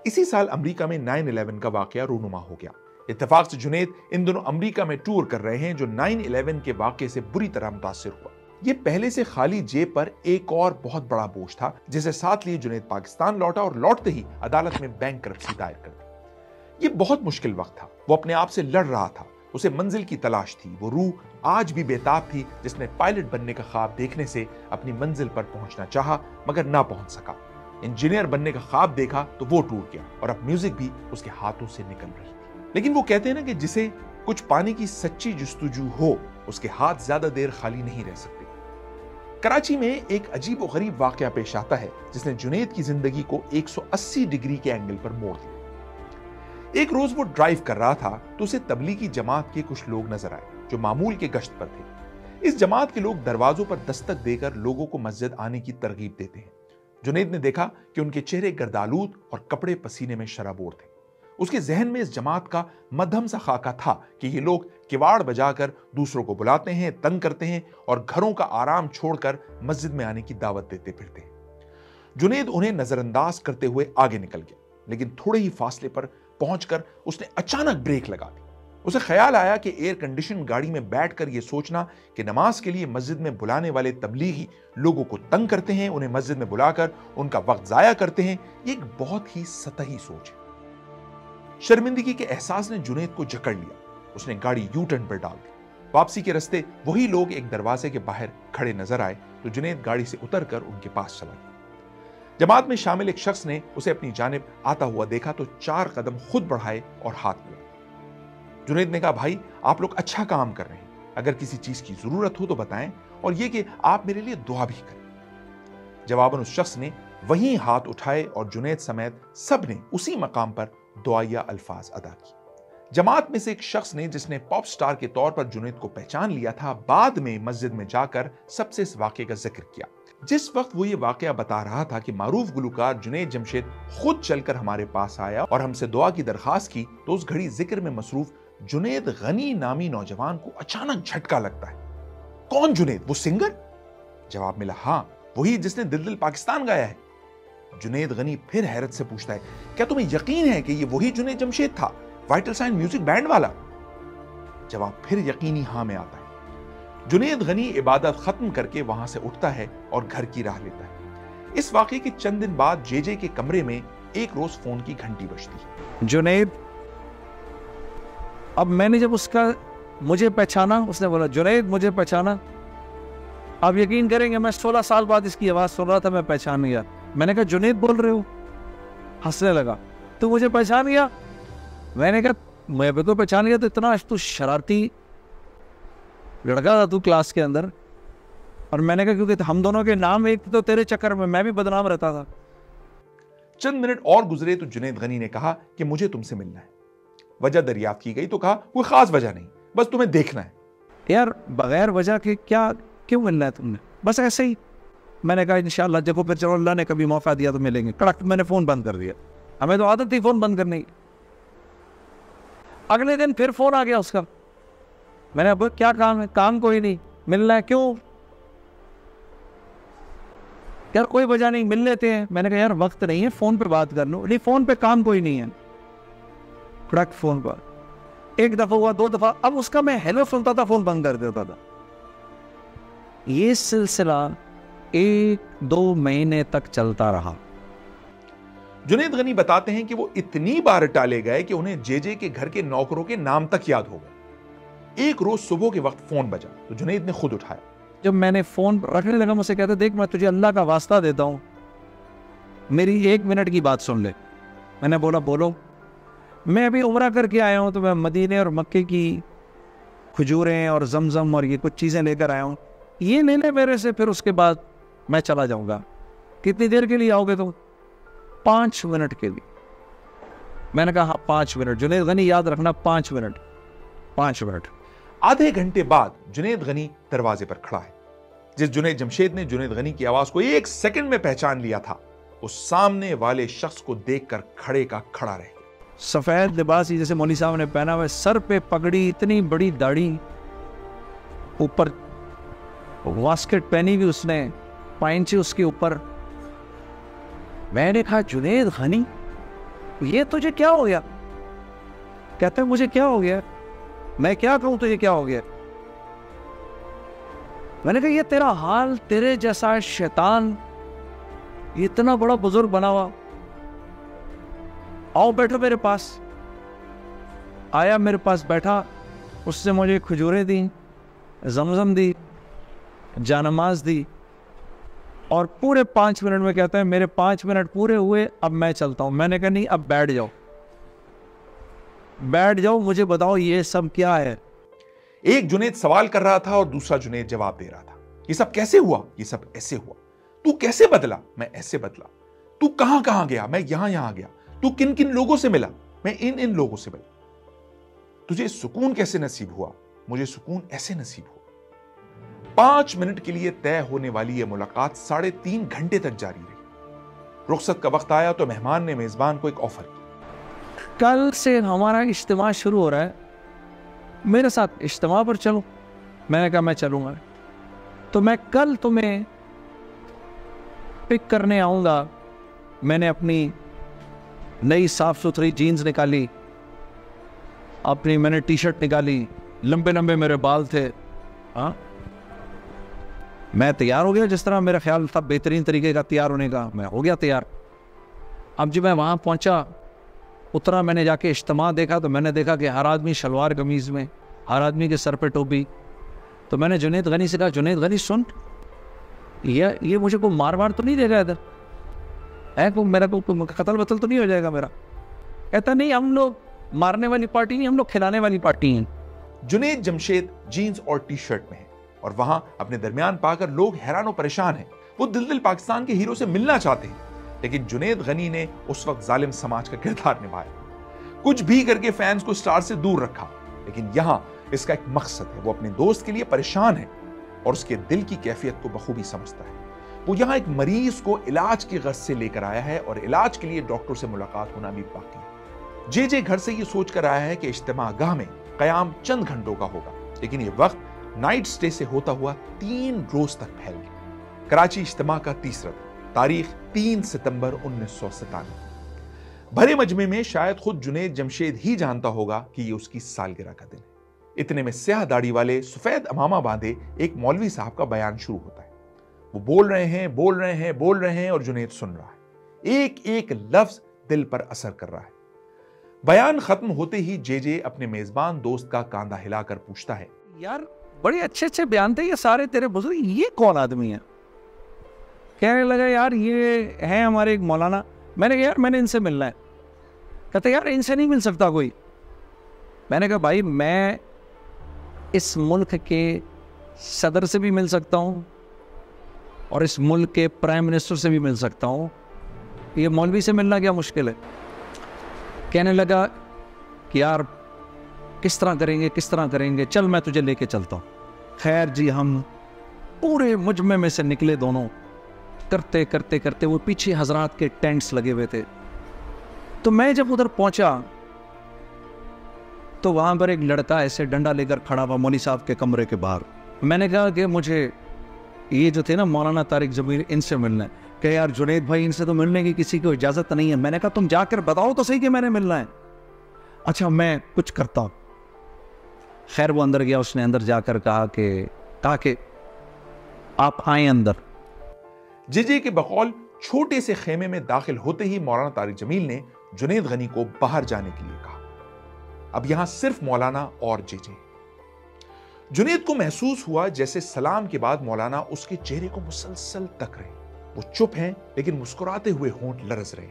इसी साल अमेरिका में 9/11 का वाकया रोनुमा हो गया। इत्तेफाक से जुनैद इन दोनों अमेरिका में टूर कर रहे हैं, जो 9/11 के वाकये से बुरी तरह मुतासिर हुआ। ये पहले से खाली जेब पर एक और बहुत बड़ा बोझ था, जिसे साथ लिए जुनैद पाकिस्तान लौटा और लौटते ही अदालत में बैंकरप्सी दायर कर दी। ये बहुत मुश्किल वक्त था। वो अपने आप से लड़ रहा था, उसे मंजिल की तलाश थी। वो रूह आज भी बेताब थी जिसने पायलट बनने का ख्वाब देखने से अपनी मंजिल पर पहुंचना चाहा मगर ना पहुंच सका। इंजीनियर बनने का ख्वाब देखा तो वो टूट गया और अब म्यूजिक भी उसके हाथों से निकल रही थी। लेकिन वो कहते हैं ना कि जिसे कुछ पाने की सच्ची जुस्तजू हो उसके हाथ ज्यादा देर खाली नहीं रह सकते। कराची में एक अजीब और गरीब वाकया पेश आता है जिसने जुनैद की जिंदगी को 180 डिग्री के एंगल पर मोड़ दिया। एक रोज वो ड्राइव कर रहा था तो उसे तबलीगी जमात के कुछ लोग नजर आए जो मामूल के गश्त पर थे। इस जमात के लोग दरवाजों पर दस्तक देकर लोगों को मस्जिद आने की तरगीब देते हैं। जुनैद ने देखा कि उनके चेहरे गर्दालूद और कपड़े पसीने में शराबोर थे। उसके जहन में इस जमात का मध्यम सा खाका था कि ये लोग किवाड़ बजाकर दूसरों को बुलाते हैं, तंग करते हैं और घरों का आराम छोड़कर मस्जिद में आने की दावत देते फिरते हैं। जुनैद उन्हें नजरअंदाज करते हुए आगे निकल गया, लेकिन थोड़े ही फासले पर पहुंचकर उसने अचानक ब्रेक लगा दी। उसे ख्याल आया कि एयर कंडीशन गाड़ी में बैठकर यह सोचना कि नमाज के लिए मस्जिद में बुलाने वाले तबलीगी लोगों को तंग करते हैं, उन्हें मस्जिद में बुलाकर उनका वक्त जाया करते हैं, ये एक बहुत ही सतही सोच है। शर्मिंदगी के एहसास ने जुनैद को जकड़ लिया। उसने गाड़ी यू टर्न पर डाल दी। वापसी के रास्ते वही लोग एक दरवाजे के बाहर खड़े नजर आए तो जुनैद गाड़ी से उतर कर उनके पास चला गया। जमात में शामिल एक शख्स ने उसे अपनी जानिब आता हुआ देखा तो 4 कदम खुद बढ़ाए और हाथ मिलाए। जुनैद ने कहा, भाई आप लोग अच्छा काम कर रहे हैं, अगर किसी चीज की जरूरत हो तो बताएं और ये कि आप मेरे लिए दुआ भी करें। जवाबन उस शख्स ने वहीं हाथ उठाए और जुनैद समेत सब ने उसी मकाम पर दुआया अल्फाज अदा की। जमात में से एक शख्स ने, जिसने पॉप स्टार के तौर पर जुनैद को पहचान लिया था, बाद में मस्जिद में जाकर सबसे इस वाकये का जिक्र किया। जिस वक्त वो ये वाकया बता रहा था कि मारूफ गुलकार जुनैद जमशेद खुद चलकर हमारे पास आया और हमसे दुआ की दरख्वास्त की, तो उस घड़ी जिक्र में मसरूफ जुनैद गनी नामी नौजवान को अचानक झटका लगता है। कौन जुनैद, वो सिंगर? जवाब मिला, हाँ वही जिसने दिल दिल पाकिस्तान गाया है। जुनैद गनी फिर हैरत से पूछता है, क्या तुम्हें यकीन है कि ये वही जुनैद जमशेद था, वाइटल साइन म्यूजिक बैंड वाला? जवाब फिर यकीनी हाँ में आता है। जुनैद गनी इबादत खत्म करके वहां से उठता है और घर की राह लेता है। इस वाकये के चंद दिन बाद जेजे के कमरे में एक रोज फोन की घंटी बजती। जुनैद। अब मैंने जब उसका मुझे पहचाना, उसने बोला जुनैद मुझे पहचाना। आप यकीन करेंगे मैं 16 साल बाद इसकी आवाज़ सुन रहा था, मैं पहचान गया। मैंने कहा जुनैद बोल रहे हो? हंसने लगा, तू मुझे पहचान गया? मैंने कहा मैं भी तो पहचान गया, तो इतना तू शरारती लड़का था तू क्लास के अंदर। और मैंने कहा क्योंकि हम दोनों के नाम एक थे तो तेरे चक्कर में मैं भी बदनाम रहता था। चंद मिनट और गुजरे तो जुनैद गनी ने कहा कि मुझे तुमसे मिलना है। वजह दरियाफ्त की गई तो कहा कोई खास वजह नहीं, बस तुम्हें देखना है। यार बगैर वजह के क्या क्यों मिलना है तुमने? बस ऐसे ही। मैंने कहा इंशाल्लाह देखो फिर, चलो अल्लाह ने कभी मौका दिया तो मिलेंगे। कड़क मैंने फ़ोन बंद कर दिया। हमें तो आदत थी फ़ोन बंद करने की। अगले दिन फिर फ़ोन आ गया उसका। मैंने अब क्या काम है? काम कोई नहीं। मिलना है क्यों? यार कोई वजह नहीं, मिल लेते हैं। मैंने कहा यार वक्त नहीं है, फ़ोन पर बात कर लो। नहीं, फ़ोन पर काम कोई नहीं है। कड़क फ़ोन पर। एक दफ़ा हुआ, 2 दफ़ा। अब उसका मैं हेलो सुनता था, फ़ोन बंद कर देता था। ये सिलसिला 1-2 महीने तक चलता रहा। जुनैद गनी बताते हैं कि वो इतनी बार टाले गए कि उन्हें जेजे के घर के नौकरों के नाम तक याद हो गए। एक रोज़ सुबह के वक्त फ़ोन बजा तो जुनैद ने खुद उठाया। जब मैंने फ़ोन रखने लगा मुझसे कहता, देख मैं तुझे अल्लाह का वास्ता देता हूँ, मेरी 1 मिनट की बात सुन ले। मैंने बोला बोलो। मैं अभी उम्रा करके आया हूँ, तो मैं मदीने और मक्के की खजूरें और जमजम और ये कुछ चीज़ें लेकर आया हूँ, ये ले ले मेरे से, फिर उसके बाद मैं चला जाऊँगा। कितनी देर के लिए आओगे तुम? 5 मिनट के लिए। मैंने कहा हाँ 5 मिनट। जुनैद गनी याद रखना 5 मिनट, 5 मिनट। आधे घंटे बाद जुनैद गनी दरवाजे पर खड़ा है। जिस जुनैद जमशेद ने जुनैद गनी की आवाज़ को 1 सेकंड में पहचान लिया था, उस सामने वाले शख्स को देखकर खड़े का खड़ा रहे। सफ़ेद लिबास ही जैसे मौली साहब ने पहना हुआ, सर पे पगड़ी, इतनी बड़ी दाढ़ी, ऊपर वास्केट पहनी हुई उसने, पाइंचे उसके ऊपर। मैंने कहा जुनैद गनी ये तुझे क्या हो गया? कहते मुझे क्या हो गया? मैं क्या कहूँ तुझे क्या हो गया? मैंने कहा ये तेरा हाल, तेरे जैसा शैतान, इतना बड़ा बुजुर्ग बना हुआ। आओ बैठो मेरे पास। आया मेरे पास बैठा, उससे मुझे खजूरें दी, जमजम दी, जानमाज दी और पूरे 5 मिनट में कहता है मेरे 5 मिनट पूरे हुए, अब मैं चलता हूँ। मैंने कहा नहीं अब बैठ जाओ, बैठ जाओ, मुझे बताओ ये सब क्या है। एक जुनैद सवाल कर रहा था और दूसरा जुनैद जवाब दे रहा था। ये सब कैसे हुआ? ये सब ऐसे हुआ। तू कैसे बदला? मैं ऐसे बदला। तू कहाँ कहाँ गया? मैं यहाँ यहाँ गया। तू किन किन लोगों से मिला? मैं इन इन लोगों से मिला। तुझे सुकून कैसे नसीब हुआ? मुझे सुकून ऐसे नसीब हुआ। 5 मिनट के लिए तय होने वाली यह मुलाकात 3.5 घंटे तक जारी रही। रुखसत का वक्त आया तो मेहमान ने मेजबान को एक ऑफर किया, कल से हमारा इज्तिमा शुरू हो रहा है, मेरे साथ इज्तिमा पर चलो। मैंने कहा मैं चलूँगा, तो मैं कल तुम्हें पिक करने आऊँगा। मैंने अपनी नई साफ़ सुथरी जीन्स निकाली, अपनी मैंने टी शर्ट निकाली, लंबे लंबे मेरे बाल थे। हाँ, मैं तैयार हो गया जिस तरह मेरा ख्याल था बेहतरीन तरीके का तैयार होने का, मैं हो गया तैयार। अब जब मैं वहाँ पहुँचा, उतरा, मैंने जाके इज्तिमा देखा तो मैंने देखा कि हर आदमी शलवार कमीज़ में, हर आदमी के सर पे टोपी। तो मैंने जुनैद गनी से कहा, जुनैद गनी सुन, ये मुझे कोई मार वार तो नहीं देगा इधर, है को मेरा कोई कतल बतल तो नहीं हो जाएगा मेरा? कहता नहीं, हम लोग मारने वाली पार्टी नहीं, हम लोग खिलाने वाली पार्टी हैं। जुनैद जमशेद जीन्स और टी शर्ट में है और वहाँ अपने दरमियान पाकर लोग हैरान और परेशान हैं। वो दिल दिल पाकिस्तान के हीरो से मिलना चाहते हैं, लेकिन जुनैद गनी ने उस वक्त जालिम समाज का किरदार निभाया, कुछ भी करके फैंस को स्टार से दूर रखा। लेकिन यहाँ इसका एक मकसद है, वो अपने दोस्त के लिए परेशान है और उसके दिल की कैफियत को बखूबी समझता है। वो यहाँ एक मरीज को इलाज की गर्ज से लेकर आया है और इलाज के लिए डॉक्टर से मुलाकात होना भी बाकी है। जे घर से ये सोचकर आया है कि इज्तिमागाह में कयाम चंद घंटों का होगा, लेकिन ये वक्त नाइट स्टे से होता हुआ 3 रोज तक फैल गया। कराची इज्तिमा का तीसरा दिन, तारीख 3 सितंबर 1997। भरे मजमे में शायद खुद जुनैद जमशेद ही जानता होगा कि ये उसकी सालगिरह का दिन है। इतने में स्याह दाढ़ी वाले सफेद अमामा बांधे एक मौलवी साहब का बयान शुरू होता है। वो बोल रहे हैं और जुनैद सुन रहा है। एक एक लफ्ज दिल पर असर कर रहा है। बयान खत्म होते ही जे अपने मेजबान दोस्त का कांधा हिलाकर पूछता है, यार बड़े अच्छे अच्छे बयान थे ये सारे तेरे बुजुर्ग, ये कौन आदमी है? कहने लगा, यार ये हैं हमारे एक मौलाना। मैंने कहा, यार मैंने इनसे मिलना है। कहते यार इनसे नहीं मिल सकता कोई। मैंने कहा, भाई मैं इस मुल्क के सदर से भी मिल सकता हूँ और इस मुल्क के प्राइम मिनिस्टर से भी मिल सकता हूँ, ये मौलवी से मिलना क्या मुश्किल है? कहने लगा कि यार किस तरह करेंगे, चल मैं तुझे लेके चलता हूँ। खैर जी, हम पूरे मुजमे में से निकले दोनों, करते वो पीछे हजरात के टेंट्स लगे हुए थे। तो मैं जब उधर पहुँचा तो वहाँ पर एक लड़का ऐसे डंडा लेकर खड़ा हुआ मौलवी साहब के कमरे के बाहर। मैंने कहा कि मुझे ये जो थे ना मौलाना तारिक जमील, इनसे मिलना है। कहे यार जुनैद भाई, इनसे तो मिलने की किसी को इजाज़त नहीं है। मैंने कहा तुम जाकर बताओ तो सही कि मैंने मिलना है। अच्छा मैं कुछ करता हूँ। खैर वो अंदर गया, उसने अंदर जाकर कहा कि आप आए अंदर। जे के बकौल छोटे से खेमे में दाखिल होते ही मौलाना तारिक जमील ने जुनैद गनी को बाहर जाने के लिए कहा। अब यहाँ सिर्फ मौलाना और जे। जुनैद को महसूस हुआ जैसे सलाम के बाद मौलाना उसके चेहरे को मुसलसल तक रहे। वो चुप हैं लेकिन मुस्कुराते हुए होंठ लरस रहे,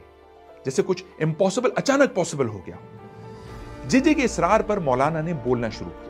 जैसे कुछ इम्पॉसिबल अचानक पॉसिबल हो गया। जे के इसरार पर मौलाना ने बोलना शुरू किया,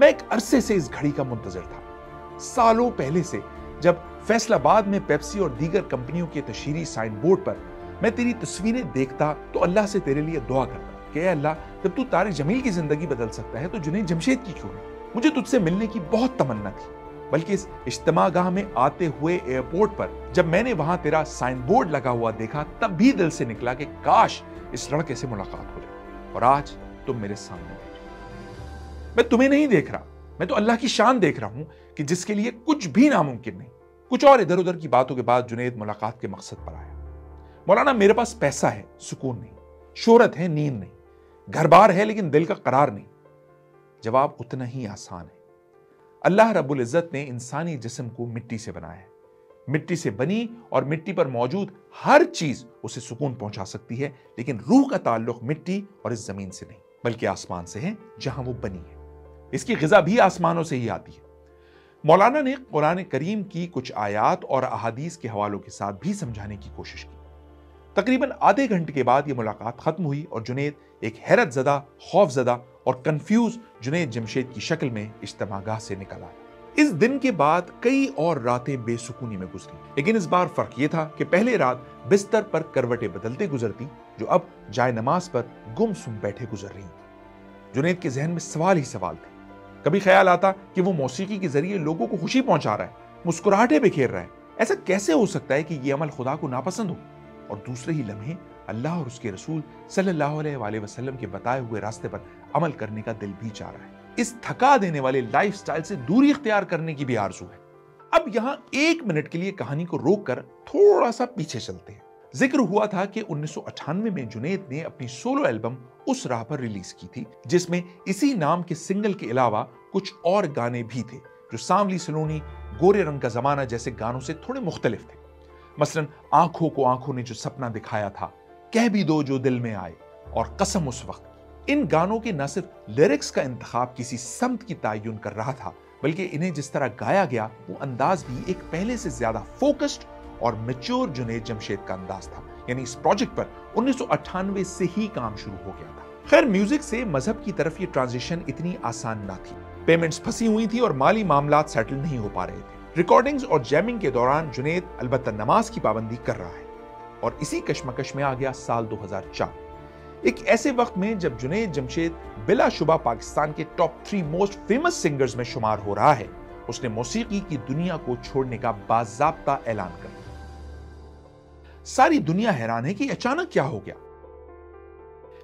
मैं एक अरसे से इस घड़ी का मुंतजर था। सालों पहले से जब फैसलाबाद में पेप्सी और दीगर कंपनियों के तशहरी साइन बोर्ड पर मैं तेरी तस्वीरें देखता तो अल्लाह से तेरे लिए दुआ करता कि अल्लाह, जब तू तारिक जमील की जिंदगी बदल सकता है तो जुनैद जमशेद की क्यों नहीं? मुझे तुझसे मिलने की बहुत तमन्ना थी, बल्कि इस इज्तिमागाह में आते हुए एयरपोर्ट पर जब मैंने वहां तेरा साइन बोर्ड लगा हुआ देखा तब भी दिल से निकला कि काश इस लड़के से मुलाकात हो जाए, और आज तुम मेरे सामने बैठे। मैं तुम्हें नहीं देख रहा, मैं तो अल्लाह की शान देख रहा हूं कि जिसके लिए कुछ भी नामुमकिन नहीं। कुछ और इधर उधर की बातों के बाद जुनैद मुलाकात के मकसद पर आया। मौलाना, मेरे पास पैसा है, सुकून नहीं, शोहरत है, नींद नहीं, घर बार है लेकिन दिल का करार नहीं। जवाब उतना ही आसान है। अल्लाह रब्बुल इज़्ज़त ने इंसानी जिस्म को मिट्टी से बनाया है। मिट्टी से बनी और मिट्टी पर मौजूद हर चीज उसे सुकून पहुंचा सकती है, लेकिन रूह का ताल्लुक मिट्टी और इस जमीन से नहीं बल्कि आसमान से है, जहां वो बनी है। इसकी ग़िज़ा भी आसमानों से ही आती है। मौलाना ने कुरान करीम की कुछ आयात और अहादीस के हवालों के साथ भी समझाने की कोशिश की। तकरीबन आधे घंटे के बाद ये मुलाकात खत्म हुई और जुनैद एक हैरत ज़दा, खौफज़दा और कंफ्यूज जुनैद जमशेद की शक्ल में इज्तिमागाह से निकला। इस दिन के बाद कई और रातें बेसुकूनी में गुजरी, लेकिन इस बार फर्क यह था कि पहले रात बिस्तर पर करवटें बदलते गुजरती, जो अब जाए नमाज पर गुमसुम बैठे गुजर रही थी। जुनैद के जहन में सवाल ही सवाल थे। कभी ख्याल आता कि वो मौसीकी के जरिए लोगों को खुशी पहुंचा रहा है, मुस्कुराहटें बिखेर रहा है। ऐसा कैसे हो सकता है कि ये अमल खुदा को नापसंद हो और दूसरे ही लम्हे अल्लाह और उसके रसूल सल्लल्लाहु अलैहि वसल्लम के बताए हुए रास्ते पर अमल करने का दिल भी चाह रहा है। इस थका देने वाले लाइफस्टाइल से दूरी इख्तियार करने की भी आरज़ू है। अब यहाँ एक मिनट के लिए कहानी को रोककर थोड़ा सा पीछे चलते हैं। जिक्र हुआ था कि 1998 में जुनैद ने अपनी सोलो एल्बम उस राह पर रिलीज की थी, जिसमें इसी नाम के सिंगल के अलावा कुछ और गाने भी थे जो सांवली सलोनी, गोरे रंग का जमाना जैसे गानों से थोड़े मुख्तलिफ थे। मसलन आंखों को आंखों ने जो सपना दिखाया था, कह भी दो जो दिल में आए और कसम उस वक्त। इन गानों के न सिर्फ लिरिक्स का इंतखाब किसी समत की तयन कर रहा था, बल्कि इन्हें जिस तरह गाया गया वो अंदाज भी एक पहले से ज्यादा फोकस्ड और मैच्योर जुनैद जमशेद का अंदाज था। यानी इस प्रोजेक्ट पर 1998 से ही काम शुरू हो गया था। खैर, म्यूजिक से मजहब की तरफ ये ट्रांजिशन इतनी आसान ना थी। पेमेंट्स फंसी हुई थी और माली मामलात सेटल नहीं हो पा रहे थे। रिकॉर्डिंग्स और जैमिंग के दौरान जुनैद अलबत्ता नमाज की पाबंदी कर रहा है और इसी कश्मकश में आ गया साल 2004। एक ऐसे वक्त में जब जुनैद जमशेद बिलाशुबा पाकिस्तान के टॉप 3 मोस्ट फेमस सिंगर्स में शुमार हो रहा है। उसने मौसीकी की दुनिया को छोड़ने का बाज़ाब्ता ऐलान कर दिया। सारी दुनिया हैरान है कि अचानक क्या हो गया,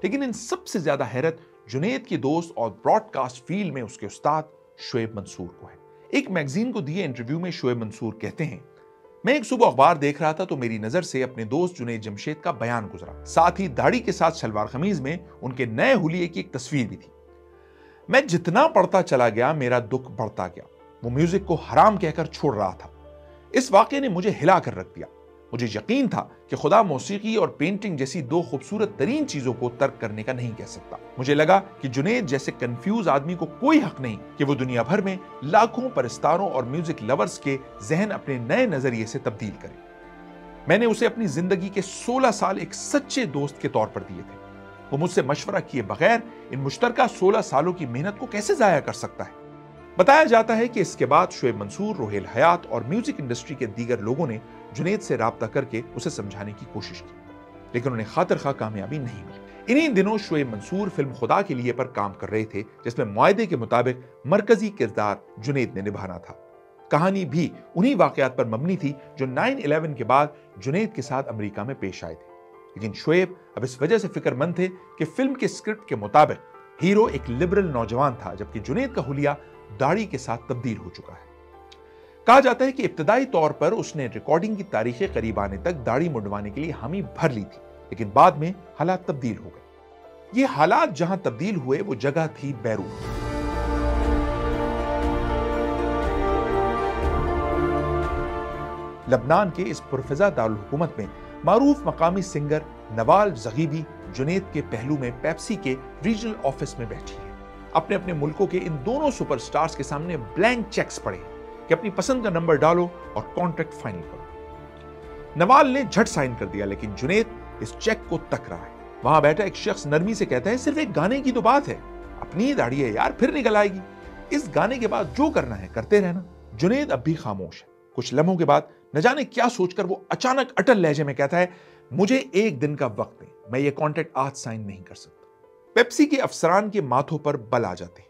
लेकिन इन सबसे ज्यादा हैरत जुनैद के दोस्त और ब्रॉडकास्ट फील्ड में उसके उस्ताद शोएब मंसूर को है। एक मैगजीन को दिए इंटरव्यू में शोएब मंसूर कहते हैं, मैं एक सुबह अखबार देख रहा था तो मेरी नजर से अपने दोस्त जुनैद जमशेद का बयान गुजरा। साथ ही दाढ़ी के साथ शलवार खमीज में उनके नए हुलिये की एक तस्वीर भी थी। मैं जितना पढ़ता चला गया मेरा दुख बढ़ता गया। वो म्यूजिक को हराम कहकर छोड़ रहा था। इस वाकये ने मुझे हिला कर रख दिया। मुझे यकीन था कि खुदा मौसीकी और पेंटिंग जैसी दो खूबसूरत तरीन चीजों को तर्क करने का नहीं कह सकता। मुझे लगा कि जुनैद जैसे कंफ्यूज आदमी को कोई हक नहीं कि वो दुनिया भर में लाखों परस्तारों और म्यूजिक लवर्स के जहन अपने नए नजरिए से तब्दील करे। मैंने उसे अपनी जिंदगी के 16 साल एक सच्चे दोस्त के तौर पर दिए थे। वो मुझसे मशवरा किए बगैर इन मुश्तरका 16 सालों की मेहनत को कैसे जाया कर सकता है। बताया जाता है कि इसके बाद शोएब मंसूर, रोहेल हयात और म्यूजिक इंडस्ट्री के दीगर लोगों ने जुनैद से राब्ता करके उसे समझाने की कोशिश की, लेकिन उन्हें खातिर खा कामयाबी नहीं मिली। इन्हीं दिनों शोएब मंसूर फिल्म खुदा के लिए पर काम कर रहे थे, जिसमें मुआहदे के मुताबिक मरकजी किरदार जुनैद ने निभाना था। कहानी भी उन्हीं वाकयात पर मबनी थी जो 9/11 के बाद जुनैद के साथ अमरीका में पेश आए थे। लेकिन शोएब अब इस वजह से फिक्रमंद थे कि फिल्म के स्क्रिप्ट के मुताबिक हीरो एक लिबरल नौजवान था, जबकि जुनैद का हुलिया दाढ़ी के साथ तब्दील हो चुका है। कहा जाता है कि इब्तदाई तौर पर उसने रिकॉर्डिंग की तारीखें करीब आने तक दाढ़ी मुंडवाने के लिए हामी भर ली थी, लेकिन बाद में हालात तब्दील हो गए। ये हालात जहां तब्दील हुए वो जगह थी बैरूत। लबनान के इस पुरफिजा दारुल हुकूमत में मारूफ मकामी सिंगर नवाल ज़ोग़बी जुनैद के पहलू में पेप्सी के रीजनल ऑफिस में बैठी है। अपने अपने मुल्कों के इन दोनों सुपरस्टार्स के सामने ब्लैंक चेक्स पड़े कि अपनी पसंद का नंबर डालो और कॉन्ट्रैक्ट फाइनल करो। नवाल ने झट साइन कर दिया, लेकिन जुनैद इस चेक को तक रहा है। वहां बैठा एक शख्स नरमी से कहता है, सिर्फ एक गाने की तो बात है, अपनी ही दाढ़ी है यार, फिर निकल आएगी। इस गाने के बाद जो करना है करते रहना। जुनैद अब भी खामोश है। कुछ लम्हों के बाद न जाने क्या सोचकर वो अचानक अटल लहजे में कहता है, मुझे एक दिन का वक्त दें, मैं ये कॉन्ट्रैक्ट आज साइन नहीं कर सकता। पेप्सी के अफसरान के माथों पर बल आ जाते हैं।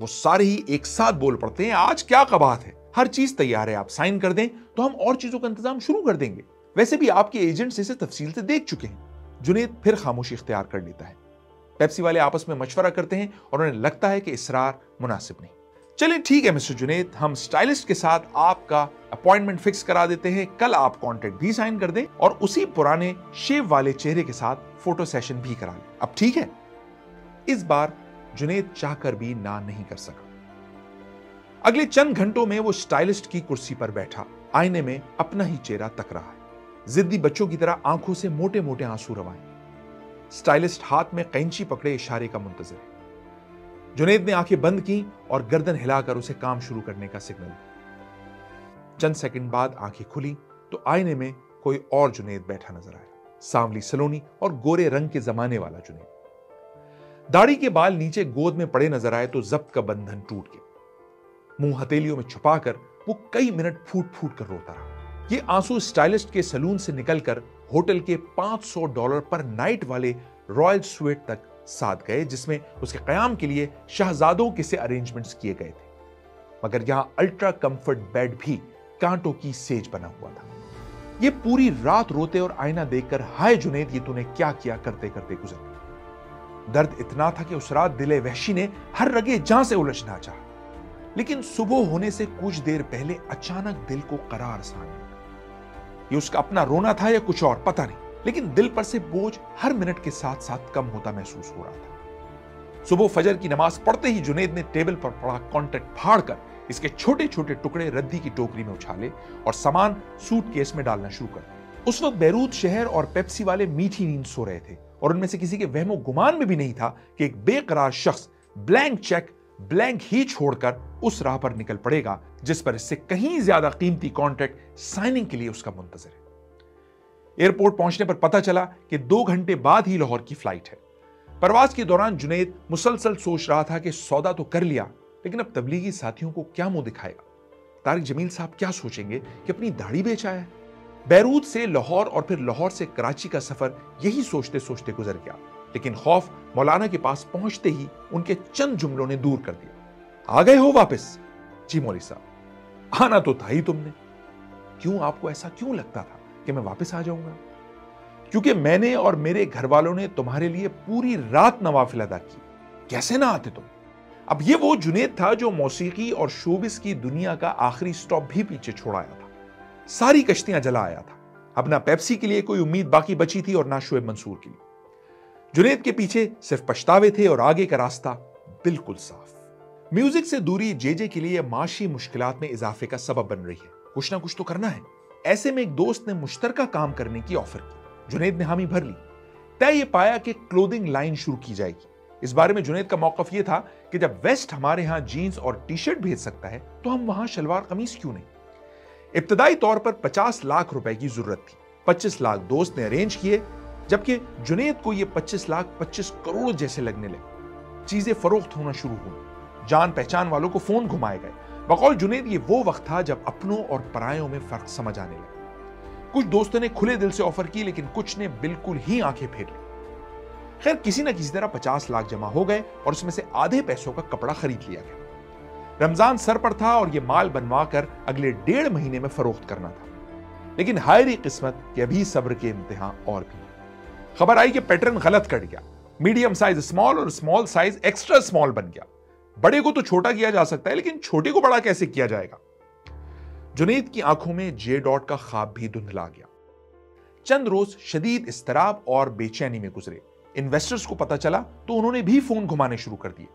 वो सारे ही एक साथ बोल पड़ते हैं, आज क्या कबाहत है, हर चीज तैयार है, आप साइन कर दें तो हम और चीजों का इंतजाम शुरू कर देंगे, वैसे भी आपके एजेंट्स इसे तफसील से देख चुके हैं। जुनैद फिर खामोशी इख्तियार कर लेता है। पेप्सी वाले आपस में मशवरा करते हैं और उन्हें लगता है कि इसरार मुनासिब नहीं। चलिए ठीक है मिस्टर जुनैद, हम स्टाइलिस्ट के साथ आपका अपॉइंटमेंट फिक्स करा देते हैं, कल आप कॉन्ट्रैक्ट भी साइन कर दें और उसी पुराने शेव वाले चेहरे के साथ फोटो सेशन भी करा लें, अब ठीक है। इस बार जुनैद चाहकर भी ना नहीं कर सका। अगले चंद घंटों में वो स्टाइलिस्ट की कुर्सी पर बैठा आईने में अपना ही चेहरा तक रहा है। जिद्दी बच्चों की तरह आंखों से मोटे मोटे आंसू रवाएं। स्टाइलिस्ट हाथ में कैंची पकड़े इशारे का मुंतजर है। जुनैद ने आंखें बंद की और गर्दन हिलाकर उसे काम शुरू करने का सिग्नल दिया। चंद सेकंड बाद आंखें खुली तो आईने में कोई और जुनैद बैठा नजर आया, सांवली सलोनी और गोरे रंग के जमाने वाला जुनैद। दाढ़ी के बाल नीचे गोद में पड़े नजर आए तो जब्त का बंधन टूट गया। मुंह हथेलियों में छुपाकर वो कई मिनट फूट फूट कर रोता रहा। ये आंसू स्टाइलिस्ट के सलून से निकलकर होटल के $500 पर नाइट वाले रॉयल स्वीट तक साथ गए, जिसमें उसके क़याम के लिए शहजादों के से अरेंजमेंट्स किए गए थे। मगर यहाँ अल्ट्रा कंफर्ट बेड भी कांटों की सेज बना हुआ था। ये पूरी रात रोते और आईना देखकर हाय जुनैद ये तूने क्या किया करते करते गुजर गई। दर्द इतना था कि उस रात दिले वहशी ने हर रगे जहां से उलझना चाहा, लेकिन सुबह होने से कुछ देर पहले अचानक दिल को करार सा आने लगा। ये उसका अपना रोना था या कुछ और पता नहीं, लेकिन दिल पर से बोझ हर मिनट के साथ साथ कम होता महसूस हो रहा था। सुबह फजर की नमाज पढ़ते ही जुनैद ने टेबल पर पड़ा कॉन्ट्रैक्ट फाड़कर इसके छोटे छोटे टुकड़े रद्दी की टोकरी में उछाले और सामान सूटकेस में डालना शुरू कर दिया। उस वक्त बैरूत शहर और पेप्सी वाले मीठी नींद सो रहे थे और उनमें से किसी के वहमो गुमान में भी नहीं था कि एक बेकरार शख्स ब्लैंक चेक ब्लैंक ही छोड़कर उस राह पर निकल पड़ेगा जिस पर इससे कहीं ज्यादा कीमती कॉन्ट्रैक्ट साइनिंग के लिए उसका मुंतजर है। एयरपोर्ट पहुंचने पर पता चला कि 2 घंटे बाद ही लाहौर की फ्लाइट है। परवाज के दौरान जुनैद मुसलसल सोच रहा था कि सौदा तो कर लिया, लेकिन अब तबलीगी साथियों को क्या मुंह दिखाएगा। तारिक जमील साहब क्या सोचेंगे कि अपनी दाढ़ी बेचा है। बैरूत से लाहौर और फिर लाहौर से कराची का सफर यही सोचते सोचते गुजर गया, लेकिन खौफ मौलाना के पास पहुंचते ही उनके चंद जुमलों ने दूर कर दिया। आ गए हो वापस? जी मौली साहब, आना तो था ही तुमने। क्यों, आपको ऐसा क्यों लगता था कि मैं वापस आ जाऊंगा? क्योंकि मैंने और मेरे घर वालों ने तुम्हारे लिए पूरी रात नवाफिल अदा की, कैसे ना आते तुम? अब ये वो जुनैद था जो मौसीकी और शोबिस की दुनिया का आखिरी स्टॉप भी पीछे छोड़ आया था, सारी कश्तियां जला आया था। अब ना पेप्सी के लिए कोई उम्मीद बाकी बची थी और ना शोएब मंसूर के लिए। जुनैद के पीछे सिर्फ पछतावे थे और आगे का रास्ता बिल्कुल साफ। म्यूजिक से दूरी जेजे के लिए माशी मुश्किलात में इजाफे का सबब बन रही है। कुछ ना कुछ तो करना है। ऐसे में एक दोस्त ने मुश्तरका काम करने की ऑफर की। जुनैद ने हामी भर ली। तय ये पाया कि क्लोथिंग लाइन शुरू की जाएगी। इस बारे में जुनैद का मौकफ यह था कि जब वेस्ट हमारे यहाँ जीन्स और टी शर्ट भेज सकता है तो हम वहां शलवार कमीज क्यों नहीं। इब्तदाई तौर पर 50 लाख रुपए की जरूरत थी। 25 लाख दोस्त ने अरेंज किए, जबकि जुनैद को ये 25 लाख 25 करोड़ जैसे लगने लगे। चीजें फरोख्त होना शुरू हुई। जान पहचान वालों को फोन घुमाए गए। बकौल जुनैद ये वो वक्त था जब अपनों और परायों में फर्क समझ आने लगा। कुछ दोस्तों ने खुले दिल से ऑफर की, लेकिन कुछ ने बिल्कुल ही आंखें फेर ली। खैर, किसी न किसी तरह 50 लाख जमा हो गए और उसमें से आधे पैसों का कपड़ा खरीद लिया गया। रमजान सर पर था और ये माल बनवा कर अगले 1.5 महीने में फरोख्त करना था, लेकिन हायरी किस्मत कि अभी सब्र के इम्तिहान और भी। खबर आई कि पैटर्न गलत कट गया। मीडियम साइज स्मॉल और स्मॉल साइज एक्स्ट्रा स्मॉल बन गया। बड़े को तो छोटा किया जा सकता है, लेकिन छोटे को बड़ा कैसे किया जाएगा। जुनैद की आंखों में J.Dot का ख्वाब भी धुंधला गया। चंद रोज शदीद इस्तराब और बेचैनी में गुजरे। इन्वेस्टर्स को पता चला तो उन्होंने भी फोन घुमाने शुरू कर दिए।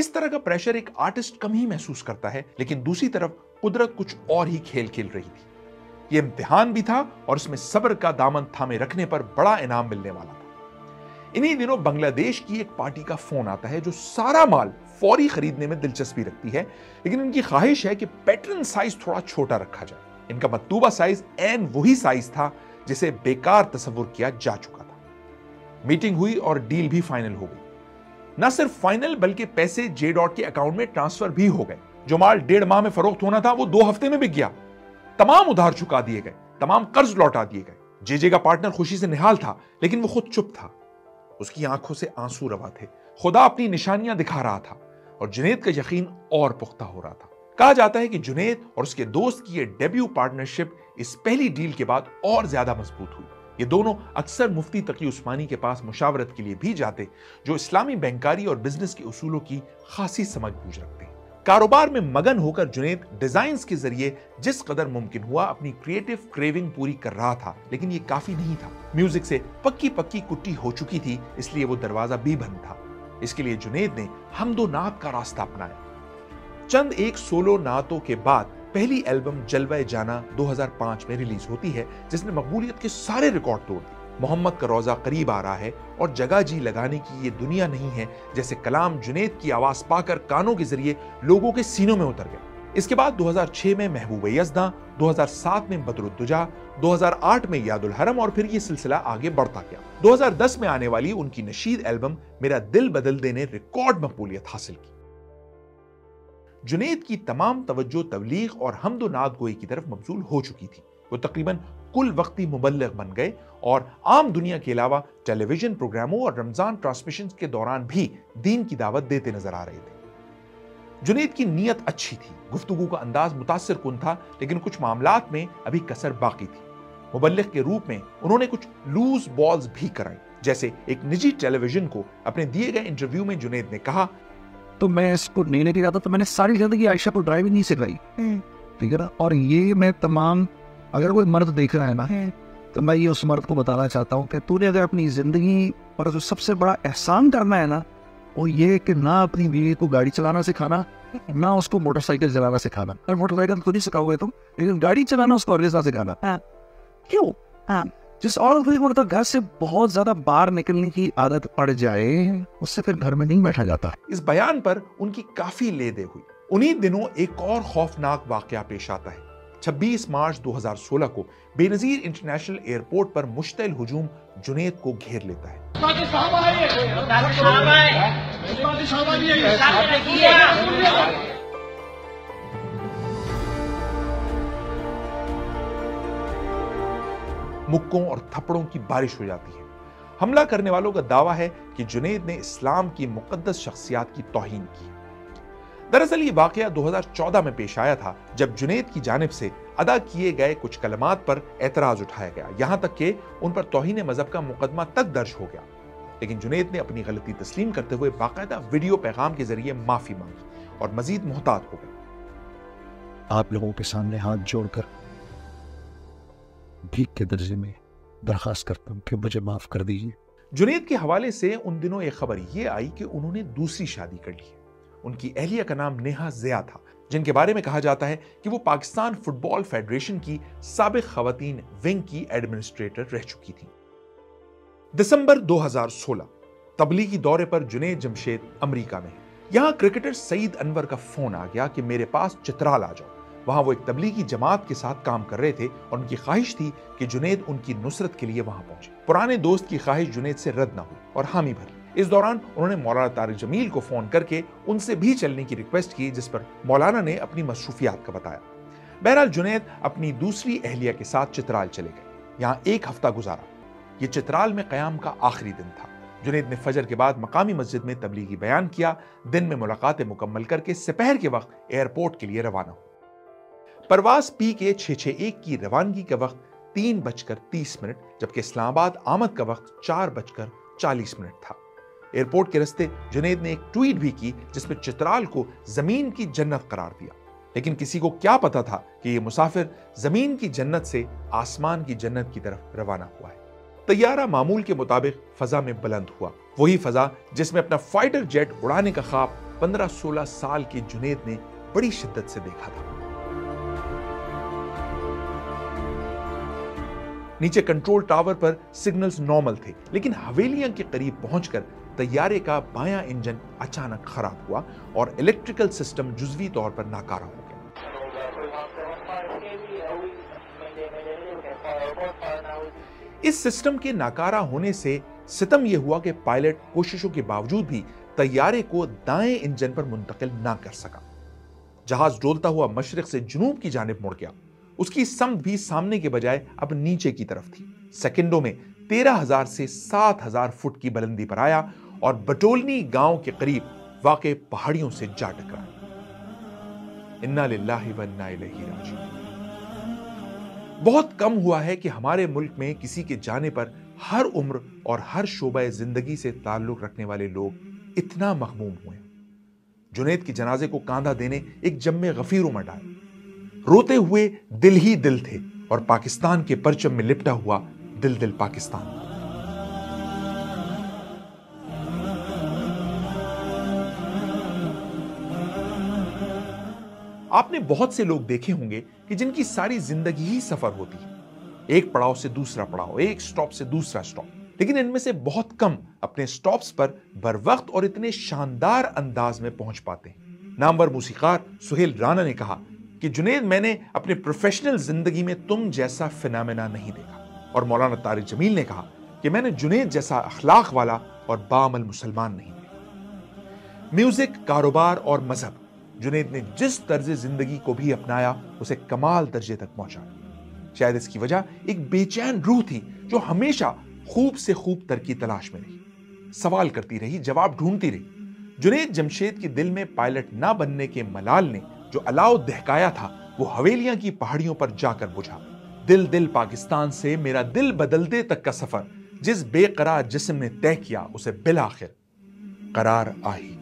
इस तरह का प्रेशर एक आर्टिस्ट कम ही महसूस करता है, लेकिन दूसरी तरफ कुदरत कुछ और ही खेल खेल रही थी। ये इम्तिहान भी था और इसमें सब्र का दामन थामे रखने पर बड़ा इनाम मिलने वाला था। इन्हीं दिनों बांग्लादेश की एक पार्टी का फोन आता है जो सारा माल फौरी खरीदने में दिलचस्पी रखती है, लेकिन इनकी ख्वाहिश है कि पैटर्न साइज थोड़ा छोटा रखा जाए। इनका मतलूबा साइज एन वही साइज था जिसे बेकार तस्वुर किया जा चुका। मीटिंग हुई और डील भी फाइनल हो गई। न सिर्फ फाइनल बल्कि पैसे J.Dot के अकाउंट में ट्रांसफर भी हो गए। जो माल 1.5 माह में फरोख्त होना था वो 2 हफ्ते में बिक गया। तमाम उधार चुका दिए गए, तमाम कर्ज लौटा दिए गए। JJ का पार्टनर खुशी से निहाल था, लेकिन वो खुद चुप था। उसकी आंखों से आंसू रवा थे। खुदा अपनी निशानियां दिखा रहा था और जुनैद का यकीन और पुख्ता हो रहा था। कहा जाता है कि जुनैद और उसके दोस्त की यह डेब्यू पार्टनरशिप इस पहली डील के बाद और ज्यादा मजबूत हुई। ये दोनों अक्सर मुफ्ती तकी उस्मानी के पास मुशावरत के लिए भी जाते, जो इस्लामी बैंकारी और बिजनेस के उसूलों की खासी समझ बूझ रखते हैं। कारोबार में मगन होकर जुनैद डिजाइंस के जरिए जिस कदर मुमकिन हुआ अपनी क्रिएटिव क्रेविंग पूरी कर रहा था, लेकिन ये काफी नहीं था। म्यूजिक से पक्की पक्की कुट्टी हो चुकी थी, इसलिए वो दरवाजा भी बंद था। इसके लिए जुनैद ने हमदो नात का रास्ता अपनाया। चंद एक सोलो नातों के बाद पहली एल्बम जलवा जाना 2005 में रिलीज होती है, जिसने मकबूलियत के सारे रिकॉर्ड तोड़ दिए। मोहम्मद का रोजा करीब आ रहा है और जगह जी लगाने की ये दुनिया नहीं है जैसे कलाम जुनैद की आवाज पाकर कानों के जरिए लोगों के सीनों में उतर गया। इसके बाद 2006 में महबूब यज़दा, 2007 में बदरुद्दुजा, 2008 में यादुल हरम और फिर ये सिलसिला आगे बढ़ता गया। 2010 में आने वाली उनकी नशीद एल्बम मेरा दिल बदल दे ने रिकॉर्ड मकबूलियत हासिल की। जुनैद की तमाम तवज्जो तबलीग और हमदो नाद गोई की तरफ मबजूल हो चुकी थी। वो तकरीबन कुल वक्ती मुबल्लिग बन गए और आम दुनिया के अलावा टेलीविजन प्रोग्रामों और रमजान ट्रांसमिशन के दौरान भी दीन की दावत देते नजर आ रहे थे। जुनैद की नीयत अच्छी थी, गुफ्तगू का अंदाज मुतासिर कुन था, लेकिन कुछ मामलात में अभी कसर बाकी थी। मुबल्लिग के रूप में उन्होंने कुछ लूज बॉल्स भी कराई, जैसे एक निजी टेलीविजन को अपने दिए गए इंटरव्यू में जुनैद ने कहा, तो मैं इसको नहीं लेके जाता, तो मैंने सारी जिंदगी आयशा को ड्राइविंग नहीं सिखाई, ठीक है ना। और ये मैं तमाम, अगर कोई मर्द देख रहा है ना, तो मैं ये उस मर्द को बताना चाहता हूँ कि तूने अगर अपनी ज़िंदगी पर जो सबसे बड़ा एहसान करना है ना, वो ये कि ना अपनी बीवी को गाड़ी चलाना सिखाना, ना उसको मोटरसाइकिल चलाना सिखाना। अगर मोटरसाइकिल तो नहीं सिखाओगे तुम, लेकिन गाड़ी चलाना उसको और सिखाना क्यों? जिस औरत को तो घर से बहुत ज्यादा बाहर निकलने की आदत पड़ जाए, उससे फिर घर में नहीं बैठा जाता। इस बयान पर उनकी काफी लेदे हुई। उन्हीं दिनों एक और खौफनाक वाकया पेश आता है। 26 मार्च 2016 को बेनजीर इंटरनेशनल एयरपोर्ट पर मुश्तिल हुजूम जुनैद को घेर लेता है। मुक्कों और थप्पड़ों की बारिश हो जाती है। हमला करने वालों का दावा है कि जुनैद ने इस्लाम की मुकद्दस शख्सियात की तौहीन की। दरअसल ये वाकया 2014 में पेश आया था, जब जुनैद की जानिब से अदा किए गए कुछ कलमात पर एतराज उठाया गया, यहाँ तक कि उन पर तौहीन मजहब का मुकदमा तक दर्ज हो गया। लेकिन जुनैद ने अपनी गलती तस्लीम करते हुए बाकायदा वीडियो पैगाम के जरिए माफी मांगी और मजीद मोहतात हो गए। आप लोगों के सामने हाथ जोड़कर भीख के दर्जे में दरखास्त करता हूं कि मुझे माफ कर दीजिए। जुनैद के हवाले से उन दिनों एक खबर ये आई कि उन्होंने दूसरी शादी कर ली। उनकी अहलिया का नाम नेहा ज़िया था, जिनके बारे में कहा जाता है कि वो पाकिस्तान फुटबॉल फेडरेशन की साबिक खवातीन विंग की एडमिनिस्ट्रेटर रह चुकी थी। दिसंबर 2016 तबलीगी दौरे पर जुनैद जमशेद अमरीका में। यहाँ क्रिकेटर सईद अनवर का फोन आ गया कि मेरे पास चित्राल आ जाओ। वहाँ वो एक तबलीगी जमात के साथ काम कर रहे थे और उनकी ख्वाहिश थी कि जुनैद उनकी नुसरत के लिए वहाँ पहुँचे। पुराने दोस्त की ख्वाहिश जुनैद से रद्द ना हुई और हामी भरी। इस दौरान उन्होंने मौलाना तारिक जमील को फ़ोन करके उनसे भी चलने की रिक्वेस्ट की, जिस पर मौलाना ने अपनी मसरूफियात का बताया। बहरहाल जुनैद अपनी दूसरी अहलिया के साथ चित्राल चले गए। यहाँ एक हफ्ता गुजारा। ये चित्राल में क़याम का आखिरी दिन था। जुनैद ने फजर के बाद मकामी मस्जिद में तबलीगी बयान किया। दिन में मुलाकातें मुकम्मल करके सपहर के वक्त एयरपोर्ट के लिए रवाना हुआ। परवाज PK 661 की रवानगी का वक्त 3:30, जबकि इस्लामाबाद आमद का वक्त 4:40 था। एयरपोर्ट के रस्ते जुनैद ने एक ट्वीट भी की, जिसमें चित्राल को जमीन की जन्नत करार दिया। लेकिन किसी को क्या पता था कि ये मुसाफिर जमीन की जन्नत से आसमान की जन्नत की तरफ रवाना हुआ है। तैयारा मामूल के मुताबिक फजा में बुलंद हुआ, वही फजा जिसमें अपना फाइटर जेट उड़ाने का ख्वाब 15-16 साल के जुनैद ने बड़ी शिद्दत से देखा था। नीचे कंट्रोल टावर पर सिग्नल्स नॉर्मल थे, लेकिन हवेलियां के करीब पहुंचकर तैयारे का बायां इंजन अचानक खराब हुआ और इलेक्ट्रिकल सिस्टम जुज़वी तौर पर नाकारा हो गया। इस सिस्टम के नाकारा होने से सितम यह हुआ कि पायलट कोशिशों के बावजूद भी तैयारे को दाएं इंजन पर मुंतकिल ना कर सका। जहाज डोलता हुआ मशरिक से जुनूब की जानिब मुड़ गया। उसकी समत भी सामने के बजाय अब नीचे की तरफ थी। सेकंडों में 13,000 से 7,000 फुट की बुलंदी पर आया और बटोलनी गांव के करीब वाकई पहाड़ियों से जा टकरा। इन्ना लिल्लाहि व इन्ना इलैहि राजिऊन। बहुत कम हुआ है कि हमारे मुल्क में किसी के जाने पर हर उम्र और हर शोबा जिंदगी से ताल्लुक रखने वाले लोग इतना मखमूम हुए। जुनैद के जनाजे को कांधा देने एक जम्मे गफीरों में डाले। रोते हुए दिल ही दिल थे और पाकिस्तान के परचम में लिपटा हुआ दिल दिल पाकिस्तान। आपने बहुत से लोग देखे होंगे कि जिनकी सारी जिंदगी ही सफर होती है, एक पड़ाव से दूसरा पड़ाव, एक स्टॉप से दूसरा स्टॉप। लेकिन इनमें से बहुत कम अपने स्टॉप्स पर बरवक्त और इतने शानदार अंदाज में पहुंच पाते हैं। नामवर मूसीकार सुहेल राणा ने कहा कि जुनैद, मैंने अपने प्रोफेशनल जिंदगी में तुम जैसा फिनोमेना नहीं देखा। और मौलाना तारिक जमील ने कहा कि मैंने जुनैद जैसा अखलाक वाला और बामल मुसलमान नहीं देखा। म्यूजिक, कारोबार और मजहब, जुनैद ने जिस तर्ज जिंदगी को भी अपनाया उसे कमाल दर्जे तक पहुंचा। शायद इसकी वजह एक बेचैन रूह थी जो हमेशा खूब से खूब तरक्की तलाश में रही, सवाल करती रही, जवाब ढूंढती रही। जुनैद जमशेद के दिल में पायलट ना बनने के मलाल ने जो अलाव दहकाया था वो हवेलियां की पहाड़ियों पर जाकर बुझा। दिल दिल पाकिस्तान से मेरा दिल बदल दे तक का सफर जिस बेकरार जिस्म ने तय किया उसे बिलाखिर करार आई।